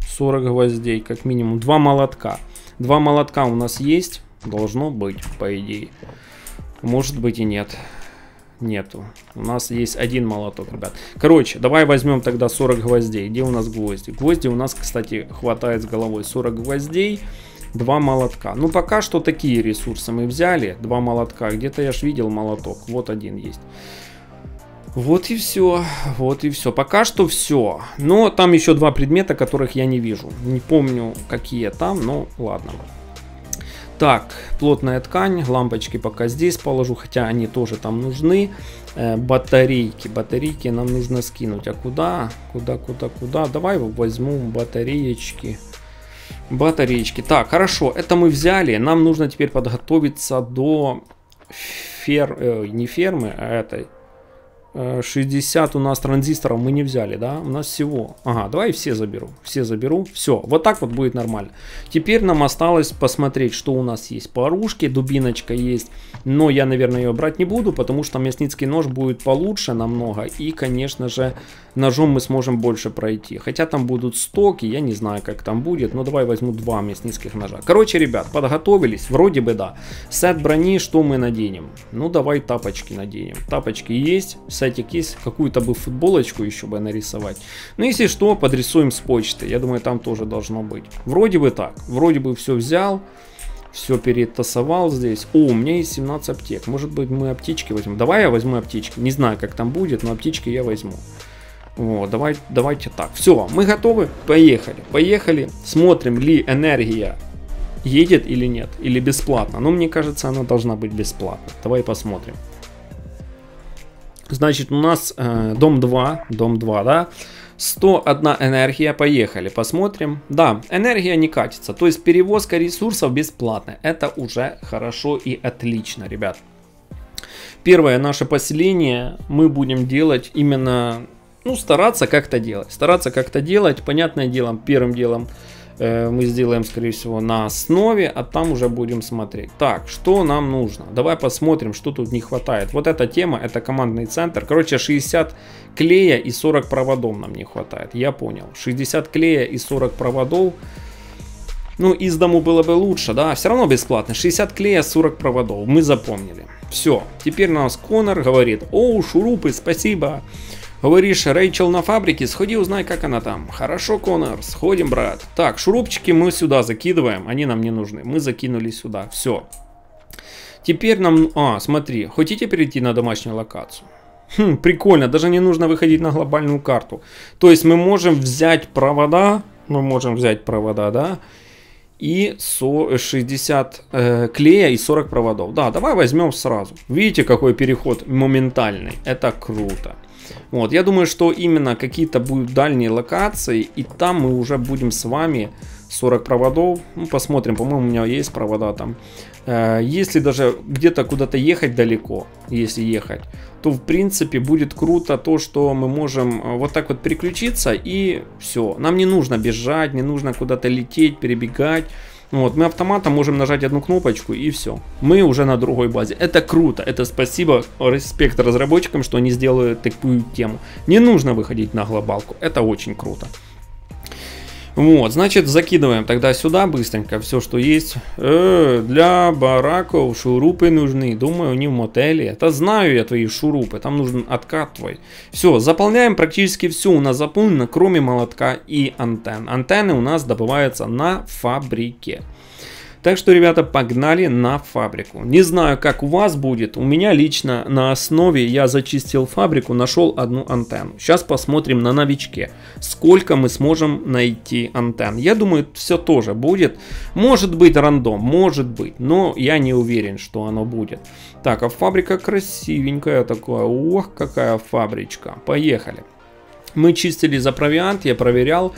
40 гвоздей, как минимум. 2 молотка. 2 молотка у нас есть. Должно быть, по идее. Может быть и нет. Нету. У нас есть один молоток, ребят. Короче, давай возьмем тогда 40 гвоздей. Где у нас гвозди? Гвозди у нас, кстати, хватает с головой. 40 гвоздей, 2 молотка. Ну, пока что такие ресурсы мы взяли. 2 молотка. Где-то я ж видел молоток. Вот один есть. Вот и все. Пока что все. Но там еще 2 предмета, которых я не вижу. Не помню, какие там, но ладно. Так, плотная ткань, лампочки пока здесь положу, хотя они тоже там нужны. Батарейки нам нужно скинуть. А куда? Давай возьму батареечки. Так, хорошо, это мы взяли. Нам нужно теперь подготовиться до этой. 60 у нас транзисторов мы не взяли, да? У нас всего. Ага, давай все заберу. Все, вот так вот будет нормально. Теперь нам осталось посмотреть, что у нас есть по оружке. Дубиночка есть, но я, наверное, ее брать не буду, потому что мясницкий нож будет получше намного. И, конечно же, ножом мы сможем больше пройти. Хотя там будут стоки, я не знаю, как там будет. Но давай возьму 2 мясницких ножа. Короче, ребят, подготовились, вроде бы да. Сет брони, что мы наденем? Ну, давай тапочки наденем. Тапочки есть. Сетик есть, какую-то бы футболочку еще бы нарисовать. Ну, если что, подрисуем с почты. Я думаю, там тоже должно быть. Вроде бы так. Вроде бы все взял, все перетасовал здесь. О, у меня есть 17 аптек. Может быть, мы аптечки возьмем. Давай я возьму аптечки. Не знаю, как там будет, но аптечки я возьму. Вот, давайте так. Все, мы готовы? Поехали. Смотрим, ли энергия едет или нет. Или бесплатно. Но мне кажется, она должна быть бесплатна. Давай посмотрим. Значит, у нас дом 2, да, 101 энергия, поехали, посмотрим. Да, энергия не катится, то есть перевозка ресурсов бесплатная, это уже хорошо и отлично, ребят. Первое наше поселение мы будем делать именно, ну, стараться как-то делать, понятное дело, первым делом мы сделаем, скорее всего, на основе, а там уже будем смотреть. Так, что нам нужно? Давай посмотрим, что тут не хватает. Вот эта тема, это командный центр. Короче, 60 клея и 40 проводов нам не хватает. Я понял. 60 клея и 40 проводов. Ну, из дому было бы лучше, да? Все равно бесплатно. 60 клея, 40 проводов. Мы запомнили. Все. Теперь нас Конор говорит: «О, шурупы, спасибо». Говоришь: «Рэйчел на фабрике, сходи, узнай, как она там». «Хорошо, Конор, сходим, брат». Так, шурупчики мы сюда закидываем, они нам не нужны. Мы закинули сюда, все. Теперь нам... А, смотри, хотите перейти на домашнюю локацию? Хм, прикольно, даже не нужно выходить на глобальную карту. То есть мы можем взять провода, да? И 60 клея и 40 проводов. Да, давай возьмем сразу. Видите, какой переход моментальный. Это круто. Вот, я думаю, что именно какие-то будут дальние локации, и там мы уже будем с вами 40 проводов. Ну, посмотрим, по-моему, у меня есть провода там. Если даже где-то куда-то ехать далеко, если ехать, то в принципе будет круто то, что мы можем вот так вот переключиться, и все. Нам не нужно бежать, не нужно куда-то лететь, перебегать. Вот, мы автоматом можем нажать одну кнопочку, и все. Мы уже на другой базе. Это круто. Это спасибо, респект разработчикам, что они сделали такую тему. Не нужно выходить на глобалку. Это очень круто. Вот, значит, закидываем тогда сюда быстренько все, что есть. Для бараков шурупы нужны. Думаю, не в мотеле. Это знаю я твои шурупы. Там нужен откат твой. Все, заполняем практически все. У нас заполнено, кроме молотка и антенн. Антенны у нас добываются на фабрике. Так что, ребята, погнали на фабрику. Не знаю, как у вас будет. У меня лично на основе я зачистил фабрику, нашел одну антенну. Сейчас посмотрим на новичке, сколько мы сможем найти антенн. Я думаю, все тоже будет. Может быть рандом, может быть. Но я не уверен, что оно будет. Так, а фабрика красивенькая такая. Ох, какая фабричка. Поехали. Мы чистили за провиант, я проверял.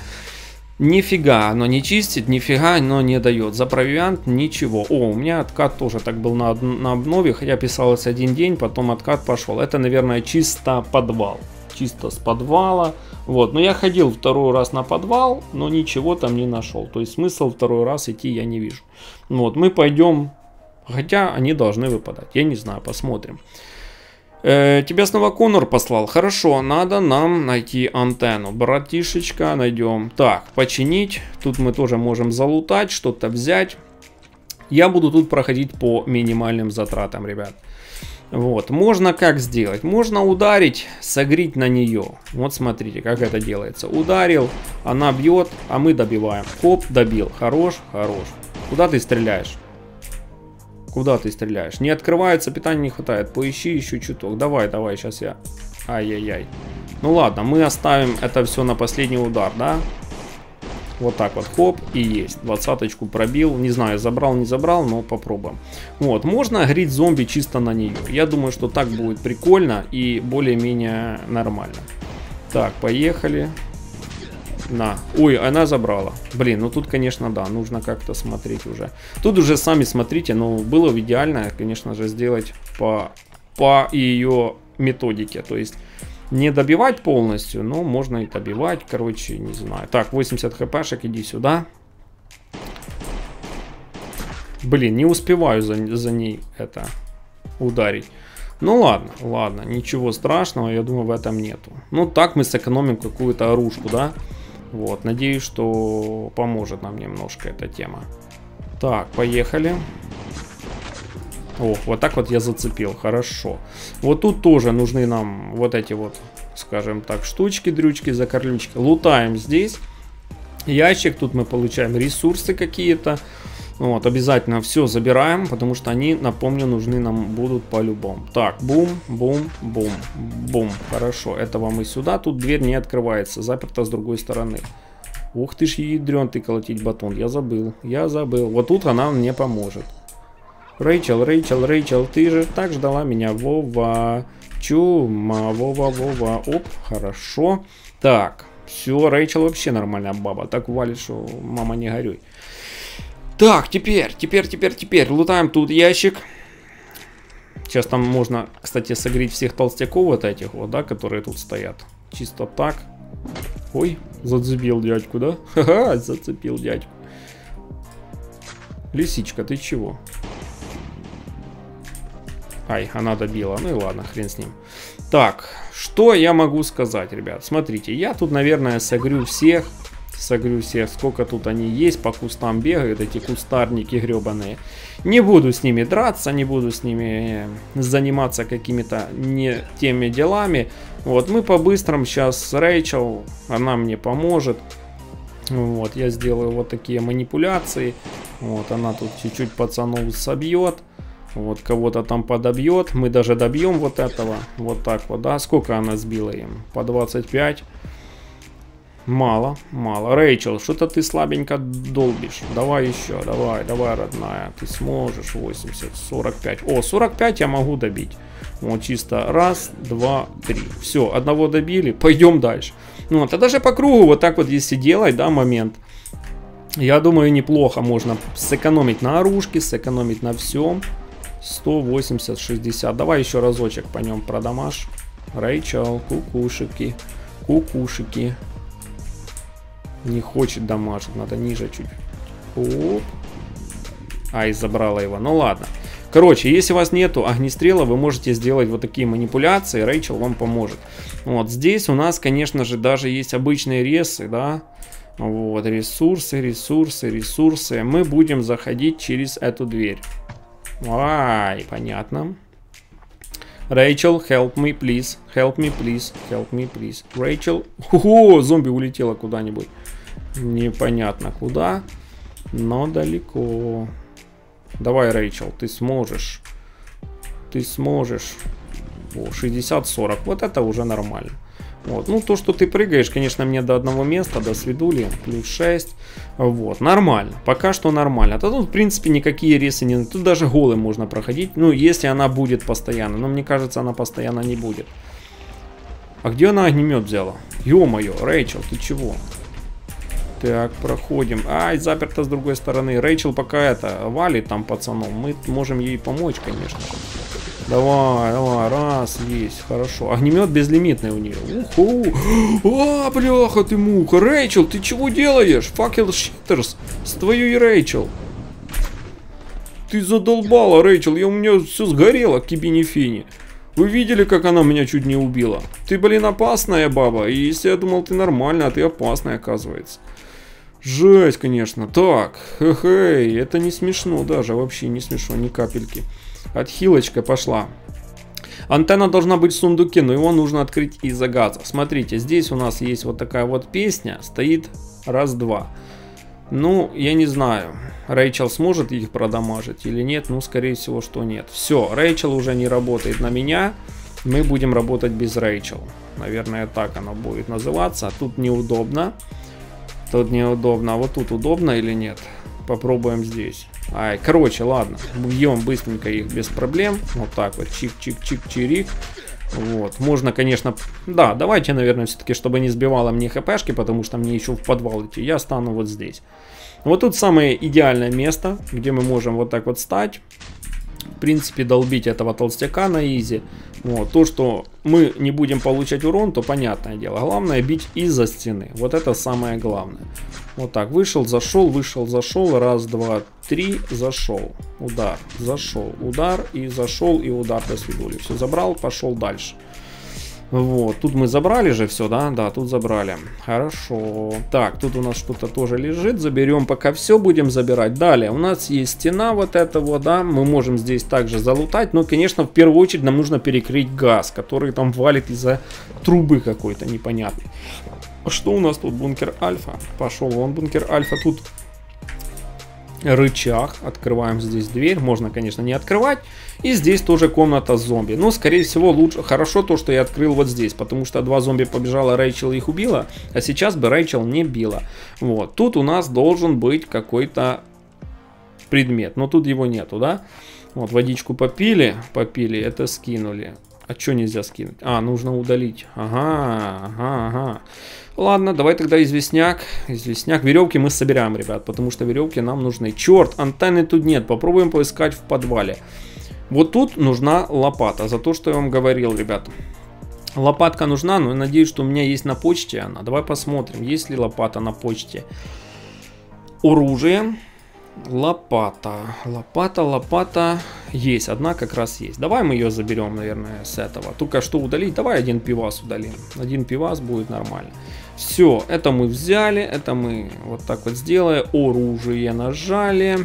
Нифига оно не чистит, нифига оно не дает. За провиант ничего. О, у меня откат тоже так был на обнове, хотя писалось один день, потом откат пошел. Это, наверное, чисто подвал. Чисто с подвала. Вот, но я ходил второй раз на подвал, но ничего там не нашел. То есть смысл второй раз идти я не вижу. Вот, мы пойдем, хотя они должны выпадать. Я не знаю, посмотрим. Тебя снова Конор послал. Хорошо, надо нам найти антенну. Братишечка, найдем. Так, починить. Тут мы тоже можем залутать, что-то взять. Я буду тут проходить по минимальным затратам, ребят. Вот, можно как сделать? Можно ударить, согреть на нее. Вот смотрите, как это делается. Ударил, она бьет, а мы добиваем. Хоп, добил. Хорош, хорош. Куда ты стреляешь? Куда ты стреляешь? Не открывается, питания не хватает. Поищи еще чуток. Давай, давай, сейчас я... Ай-яй-яй. Ну ладно, мы оставим это все на последний удар, да? Вот так вот, хоп, и есть. 20-очку пробил. Не знаю, забрал, не забрал, но попробуем. Вот, можно греть зомби чисто на нее. Я думаю, что так будет прикольно и более-менее нормально. Так, поехали. На. Ой, она забрала. Блин, ну тут, конечно, да, нужно как-то смотреть уже. Тут уже сами смотрите, но было идеально, конечно же, сделать по ее методике. То есть не добивать полностью, но можно и добивать, короче, не знаю. Так, 80 хпшек, иди сюда. Блин, не успеваю за ней это ударить. Ну ладно, ладно, ничего страшного, я думаю, в этом нету. Ну так мы сэкономим какую-то оружку, да? Вот, надеюсь, что поможет нам немножко эта тема. Так, поехали. Ох, вот так вот я зацепил, хорошо. Вот тут тоже нужны нам вот эти вот, скажем так, штучки, дрючки, закорлючки. Лутаем здесь. Ящик, тут мы получаем ресурсы какие-то. Вот, обязательно все забираем, потому что они, напомню, нужны нам будут по-любому. Так, бум, бум, бум, бум. Хорошо, это вам и сюда. Тут дверь не открывается, заперта с другой стороны. Ух ты ж, ядрен ты колотить батон. Я забыл, я забыл. Вот тут она мне поможет. Рэйчел, Рэйчел, Рэйчел, ты же так ждала меня. Вова, чума, Вова, Вова. Оп, хорошо. Так, все, Рэйчел вообще нормальная баба. Так валит, что мама не горюй. Так, теперь лутаем тут ящик. Сейчас там можно, кстати, согреть всех толстяков вот этих вот, да, которые тут стоят. Чисто так. Ой, зацепил дядьку, да? Ха-ха, зацепил дядьку. Лисичка, ты чего? Ай, она добила. Ну и ладно, хрен с ним. Так, что я могу сказать, ребят? Смотрите, я тут, наверное, согрю всех, сколько тут они есть, по кустам бегают, эти кустарники гребаные. Не буду с ними драться, не буду с ними заниматься какими-то не теми делами. Вот, мы по-быстрому сейчас, Рэйчел, она мне поможет. Вот, я сделаю вот такие манипуляции. Вот, она тут чуть-чуть пацанов собьет. Вот, кого-то там подобьет. Мы даже добьем вот этого. Вот так вот, да. Сколько она сбила им? По 25. Мало, мало. Рэйчел, что-то ты слабенько долбишь. Давай еще, давай, родная. Ты сможешь. 80, 45. О, 45 я могу добить. Вот, чисто. Раз, два, три. Все, одного добили. Пойдем дальше. Ну, это даже по кругу вот так вот, если делать, да, момент. Я думаю, неплохо можно сэкономить на оружке, сэкономить на всем. 180, 60. Давай еще разочек по нем продамаж. Рэйчел, кукушики. Кукушики. Не хочет дамажить, надо ниже чуть. Оп. Ай, забрала его. Ну ладно. Короче, если у вас нету огнестрела, вы можете сделать вот такие манипуляции. Рэйчел вам поможет. Вот здесь у нас, конечно же, даже есть обычные ресы, да. Вот, ресурсы. Мы будем заходить через эту дверь. Ай, понятно. Рэйчел, help me, please. Help me, please. Help me, please. Рэйчел. Хо-хо, зомби улетела куда-нибудь. Непонятно куда, но далеко. Давай, Рэйчел, ты сможешь. Ты сможешь. О, 60-40. Вот это уже нормально. Вот. Ну, то, что ты прыгаешь, конечно, мне до одного места, до свидули, плюс 6. Вот, нормально, пока что нормально. А тут, в принципе, никакие ресы не... Тут даже голым можно проходить, ну, если она будет постоянно. Но мне кажется, она постоянно не будет. А где она огнемет взяла? Ё-моё, Рэйчел, ты чего? Так, проходим. Ай, заперто с другой стороны. Рэйчел пока это, валит там пацаном. Мы можем ей помочь, конечно. Давай, раз, есть, хорошо. Огнемет безлимитный у нее. Уху. А, бляха ты муха. Рэйчел, ты чего делаешь? Факел шиттерс с твоей Рэйчел. Ты задолбала, Рэйчел. У меня все сгорело к кибинефине. Вы видели, как она меня чуть не убила? Ты, блин, опасная баба. И если я думал, ты нормальная, а ты опасная, оказывается. Жесть, конечно. Так, хе-хей, это не смешно даже. Вообще не смешно, ни капельки. Отхилочка пошла. Антенна должна быть в сундуке, но его нужно открыть из-за газа. Смотрите, здесь у нас есть вот такая вот песня. Стоит раз-два. Ну, я не знаю, Рэйчел сможет их продамажить или нет. Ну, скорее всего, что нет. Все, Рэйчел уже не работает на меня. Мы будем работать без Рэйчел. Наверное, так она будет называться. Тут неудобно. Тут неудобно. А вот тут удобно или нет? Попробуем здесь. Ай, короче, ладно. Бьем быстренько их без проблем. Вот так вот. Чик-чик-чик-чирик. Вот. Можно, конечно... Да, давайте, наверное, все-таки, чтобы не сбивало мне хпшки, потому что мне еще в подвал идти. Я стану вот здесь. Вот тут самое идеальное место, где мы можем вот так вот стать. В принципе, долбить этого толстяка на изи. Вот. То, что мы не будем получать урон, то понятное дело. Главное бить из-за стены. Вот это самое главное. Вот так. Вышел, зашел. Раз, два, три. Зашел. Удар. Зашел. Удар. И зашел. И удар. До свидули. Все забрал. Пошел дальше. Вот. Тут мы забрали же все, да? Да, тут забрали. Хорошо. Так, тут у нас что-то тоже лежит. Заберем пока все. Будем забирать. Далее. У нас есть стена вот этого, да? Мы можем здесь также залутать. Но, конечно, в первую очередь нам нужно перекрыть газ, который там валит из-за трубы какой-то непонятной. Что у нас тут? Бункер Альфа. Пошел вон бункер Альфа. Тут рычаг. Открываем здесь дверь. Можно, конечно, не открывать. И здесь тоже комната с зомби. Но, скорее всего, лучше... Хорошо то, что я открыл вот здесь. Потому что два зомби побежало, Рэйчел их убила. А сейчас бы Рэйчел не била. Вот. Тут у нас должен быть какой-то предмет. Но тут его нету, да? Вот, водичку попили. Попили, это скинули. А что нельзя скинуть? А, нужно удалить. Ага. Ладно, давай тогда известняк. Известняк. Веревки мы собираем, ребят, потому что веревки нам нужны. Черт, антенны тут нет. Попробуем поискать в подвале. Вот тут нужна лопата. За то, что я вам говорил, ребят. Лопатка нужна, но я надеюсь, что у меня есть на почте она. Давай посмотрим, есть ли лопата на почте. Оружие. Лопата. Есть, одна как раз есть. Давай мы ее заберем, наверное, с этого. Только что удалить? Давай один пивас удалим. Один пивас будет нормально. Все, это мы взяли. Это мы вот так вот сделали. Оружие нажали.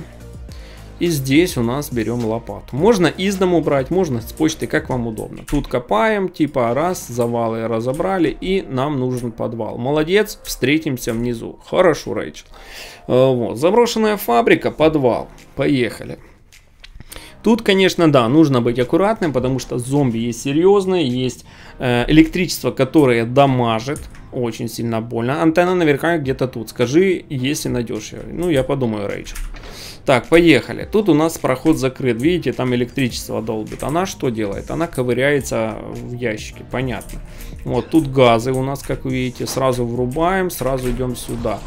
И здесь у нас берем лопату. Можно из дома брать, можно с почты, как вам удобно. Тут копаем, типа раз, завалы разобрали, и нам нужен подвал. Молодец, встретимся внизу. Хорошо, Рэйчел. Вот, заброшенная фабрика, подвал. Поехали. Тут, конечно, да, нужно быть аккуратным, потому что зомби есть серьезные, есть электричество, которое дамажит. Очень сильно больно. Антенна наверняка где-то тут. Скажи, если найдешь ее. Ну, я подумаю, Рэйчел. Так, поехали. Тут у нас проход закрыт. Видите, там электричество долбит. Она что делает? Она ковыряется в ящике. Понятно. Вот, тут газы у нас, как вы видите. Сразу врубаем, сразу идем сюда.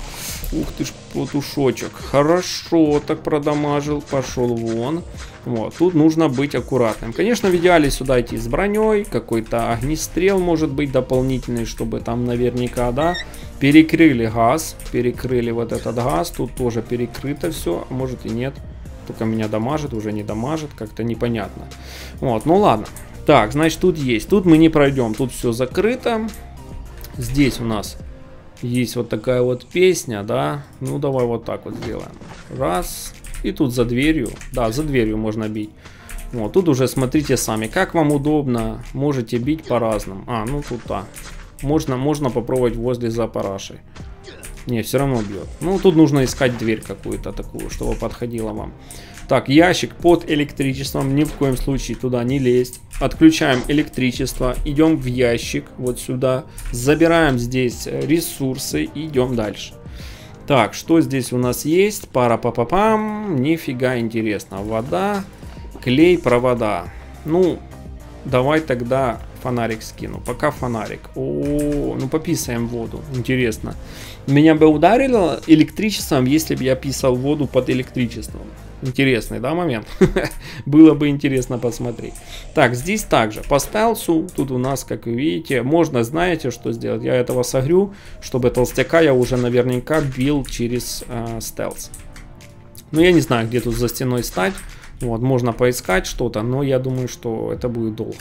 Ух ты ж, потушочек. Хорошо, так продамажил. Пошел вон. Вот, тут нужно быть аккуратным. Конечно, в идеале сюда идти с броней. Какой-то огнестрел может быть дополнительный, чтобы там, наверное, никогда. Перекрыли газ, перекрыли вот этот газ, тут тоже перекрыто все, может и нет, только меня дамажит, уже не дамажит, как-то непонятно. Вот, ну ладно. Так, значит, тут есть, тут мы не пройдем, тут все закрыто. Здесь у нас есть вот такая вот песня, да, ну давай вот так вот сделаем. Раз, и тут за дверью, да, за дверью можно бить. Вот, тут уже смотрите сами, как вам удобно, можете бить по-разному. А, ну тут, да. Можно попробовать возле за парашей. Не, все равно бьет. Ну, тут нужно искать дверь какую-то такую, чтобы подходила вам. Так, ящик под электричеством. Ни в коем случае туда не лезть. Отключаем электричество. Идем в ящик вот сюда. Забираем здесь ресурсы и идем дальше. Так, что здесь у нас есть? Пара-па-па-пам. Нифига интересно. Вода, клей, провода. Ну, давай тогда... Фонарик скину. Пока фонарик. О, ну пописаем воду. Интересно. Меня бы ударило электричеством, если бы я писал воду под электричеством. Интересный, да, момент? Было бы интересно посмотреть. Так, здесь также. По стелсу. Тут у нас, как вы видите, можно, знаете, что сделать? Я этого согрю, чтобы толстяка я уже наверняка бил через стелс. Но я не знаю, где тут за стеной стать. Вот, можно поискать что-то, но я думаю, что это будет долго.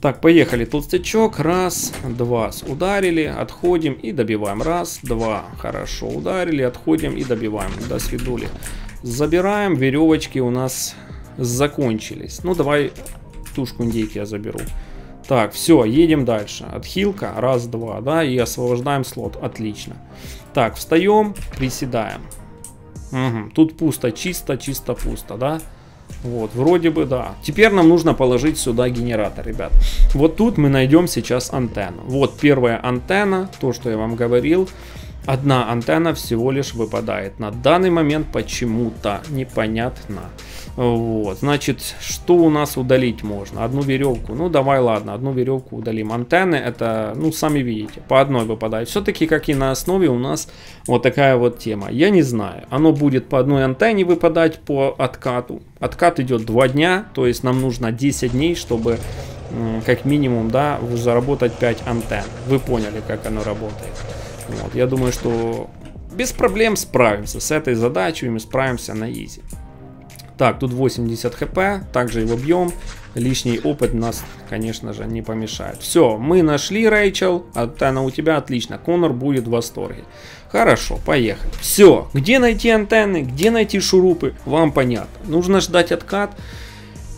Так, поехали. Толстячок. Раз, два. Ударили, отходим и добиваем. Раз, два. Хорошо. Ударили, отходим и добиваем. До свидули. Забираем. Веревочки у нас закончились. Ну, давай тушку индейки я заберу. Так, все, едем дальше. Отхилка. Раз, два, да, и освобождаем слот. Отлично. Так, встаем, приседаем. Угу. Тут пусто, чисто, чисто, пусто, да. Вот, вроде бы, да. Теперь нам нужно положить сюда генератор, ребят. Вот тут мы найдем сейчас антенну. Вот первая антенна, то, что я вам говорил. Одна антенна всего лишь выпадает. На данный момент почему-то непонятно. Вот, значит, что у нас удалить можно? Одну веревку. Ну, давай, ладно, одну веревку удалим. Антенны, это, ну, сами видите, по одной выпадает. Все-таки, как и на основе, у нас вот такая вот тема. Я не знаю, оно будет по одной антенне выпадать по откату. Откат идет 2 дня, то есть нам нужно 10 дней, чтобы, как минимум, да, заработать 5 антенн. Вы поняли, как оно работает. Вот, я думаю, что без проблем справимся с этой задачей, и мы справимся на изи. Так, тут 80 хп, также его бьем, лишний опыт нас, конечно же, не помешает. Все, мы нашли Рэйчел, антенна у тебя, отлично, Конор будет в восторге. Хорошо, поехали. Все, где найти антенны, где найти шурупы, вам понятно. Нужно ждать откат.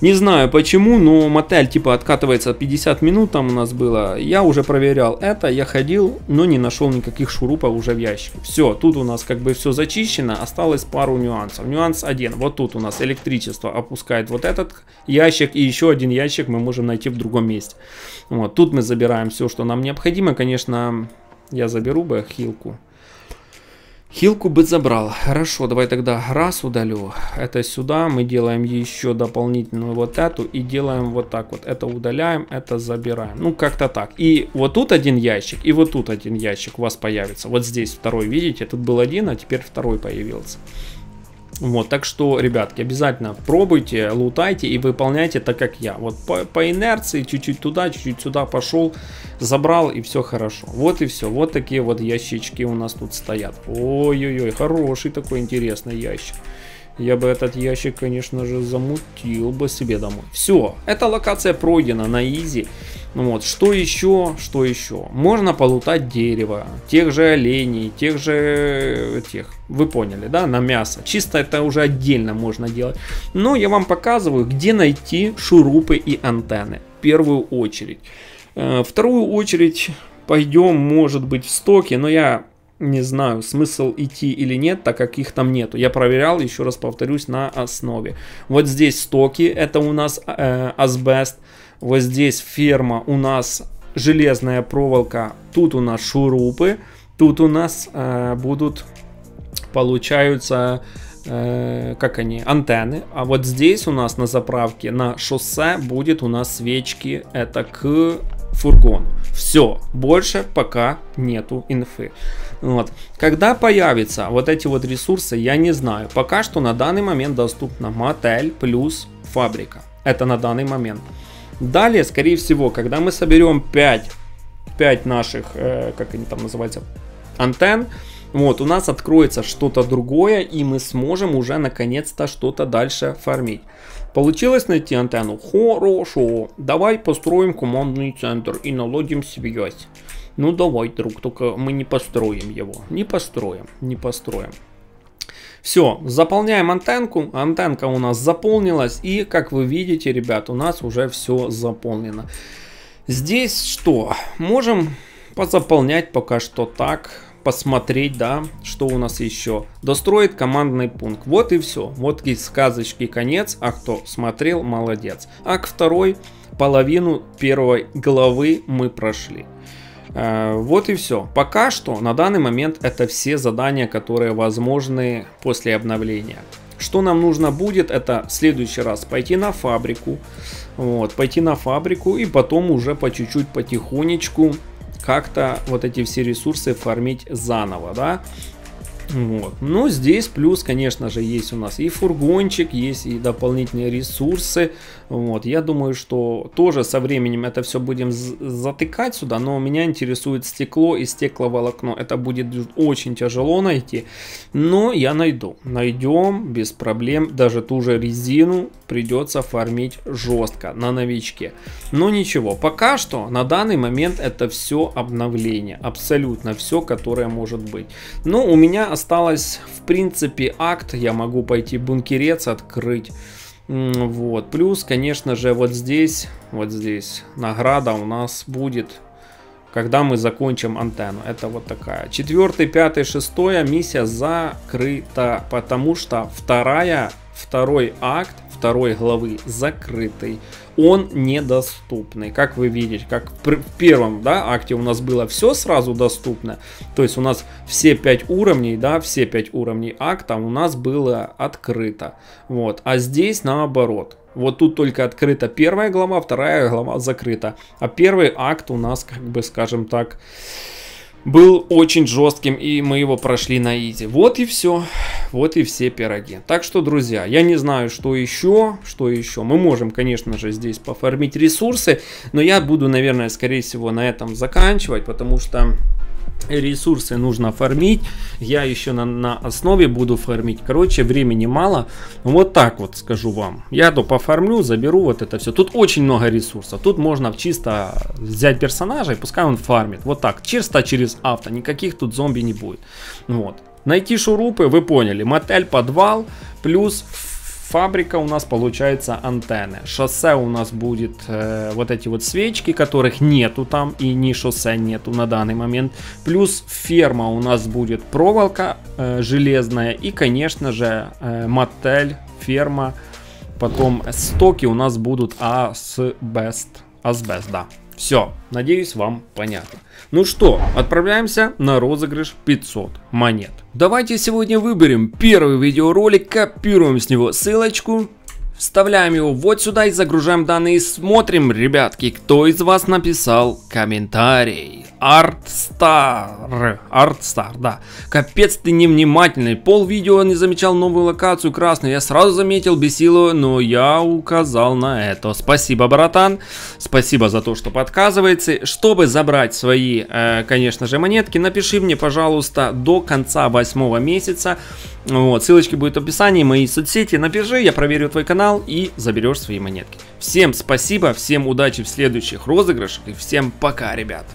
Не знаю почему, но мотель типа откатывается 50 минут, там у нас было. Я уже проверял это, я ходил, но не нашел никаких шурупов уже в ящике. Все, тут у нас как бы все зачищено, осталось пару нюансов. Нюанс один, вот тут у нас электричество опускает вот этот ящик, и еще один ящик мы можем найти в другом месте. Вот, тут мы забираем все, что нам необходимо. Конечно, я заберу бы хилку. Хилку бы забрал. Хорошо, давай тогда раз удалю. Это сюда. Мы делаем еще дополнительную вот эту. И делаем вот так вот. Это удаляем, это забираем. Ну, как-то так. И вот тут один ящик, и вот тут один ящик у вас появится. Вот здесь второй, видите? Тут был один, а теперь второй появился. Вот, так что, ребятки, обязательно пробуйте, лутайте и выполняйте так, как я. Вот по инерции, чуть-чуть туда, чуть-чуть сюда пошел, забрал, и все хорошо. Вот и все. Вот такие вот ящички у нас тут стоят. Ой-ой-ой, хороший такой интересный ящик. Я бы этот ящик, конечно же, замутил бы себе домой. Все, эта локация пройдена на изи. Вот, что еще, что еще? Можно полутать дерево, тех же оленей, тех же... Вы поняли, да? На мясо. Чисто это уже отдельно можно делать. Но я вам показываю, где найти шурупы и антенны. В первую очередь. Вторую очередь пойдем, может быть, в стоки, но я... не знаю, смысл идти или нет, так как их там нету. Я проверял, еще раз повторюсь, на основе. Вот здесь стоки, это у нас асбест. Вот здесь ферма, у нас железная проволока. Тут у нас шурупы. Тут у нас будут, получаются, как они, антенны. А вот здесь у нас на заправке, на шоссе, будет у нас свечки. Это к... фургон. Все, больше пока нету инфы. Вот. Когда появятся вот эти вот ресурсы, я не знаю. Пока что на данный момент доступно мотель плюс фабрика. Это на данный момент. Далее, скорее всего, когда мы соберем 5 наших, как они там называются, антенн, вот, у нас откроется что-то другое, и мы сможем уже наконец-то что-то дальше фармить. Получилось найти антенну? Хорошо. Давай построим командный центр и наладим связь. Ну давай, друг, только мы не построим его. Не построим. Все, заполняем антенку. Антенка у нас заполнилась. И, как вы видите, ребят, у нас уже все заполнено. Здесь что? Можем позаполнять пока что так. Посмотреть, да, что у нас еще. Достроить командный пункт. Вот и все. Вот и сказочки конец. А кто смотрел, молодец. А к второй половину первой главы мы прошли. Вот и все. Пока что на данный момент это все задания, которые возможны после обновления. Что нам нужно будет, это в следующий раз пойти на фабрику. Вот, пойти на фабрику и потом уже по чуть-чуть, потихонечку как-то вот эти все ресурсы фармить заново, да. Вот. Но здесь плюс, конечно же, есть у нас и фургончик, есть и дополнительные ресурсы. Вот. Я думаю, что тоже со временем это все будем затыкать сюда, но меня интересует стекло и стекловолокно. Это будет очень тяжело найти, но я найду. Найдем без проблем. Даже ту же резину придется фармить жестко на новичке. Но ничего, пока что на данный момент это все обновление. Абсолютно все, которое может быть. Но у меня осталось, в принципе, акт. Я могу пойти бункерец открыть. Вот. Плюс, конечно же, вот здесь награда у нас будет, когда мы закончим антенну. Это вот такая. 4, 5, 6 миссия закрыта, потому что второй акт второй главы закрытый. Он недоступный, как вы видите, как в первом, да, акте у нас было все сразу доступно, то есть у нас все 5 уровней, да, все 5 уровней акта у нас было открыто, вот, а здесь наоборот, вот тут только открыта первая глава, вторая глава закрыта, а первый акт у нас, как бы, скажем так, был очень жестким, и мы его прошли на изи. Вот и все. Вот и все пироги. Так что, друзья, я не знаю, что еще. Что еще. Мы можем, конечно же, здесь пофармить ресурсы. Но я буду, наверное, скорее всего, на этом заканчивать. Потому что ресурсы нужно фармить. Я еще на основе буду фармить. Короче, времени мало. Вот так вот скажу вам. Я то пофармлю, заберу вот это все. Тут очень много ресурсов. Тут можно чисто взять персонажа и пускай он фармит. Вот так. Чисто через авто. Никаких тут зомби не будет. Вот. Найти шурупы, вы поняли. Мотель, подвал, плюс фабрика у нас получается антенны. Шоссе у нас будет вот эти вот свечки, которых нету там, и ни шоссе нету на данный момент. Плюс ферма у нас будет проволока железная и, конечно же, мотель, ферма. Потом стоки у нас будут асбест, да. Все, надеюсь, вам понятно. Ну что, отправляемся на розыгрыш 500 монет. Давайте сегодня выберем первый видеоролик, копируем с него ссылочку, Вставляем его вот сюда и загружаем данные. Смотрим, ребятки, кто из вас написал комментарий. Артстар. Артстар, да. Капец, ты невнимательный. Пол видео не замечал новую локацию красную. Я сразу заметил, бесилую, но я указал на это. Спасибо, братан. Спасибо за то, что подказывается. Чтобы забрать свои, конечно же, монетки, напиши мне, пожалуйста, до конца 8-го месяца. Вот, ссылочки будут в описании, мои соцсети. Напиши, я проверю твой канал и заберешь свои монетки. Всем спасибо, всем удачи в следующих розыгрышах и всем пока, ребят.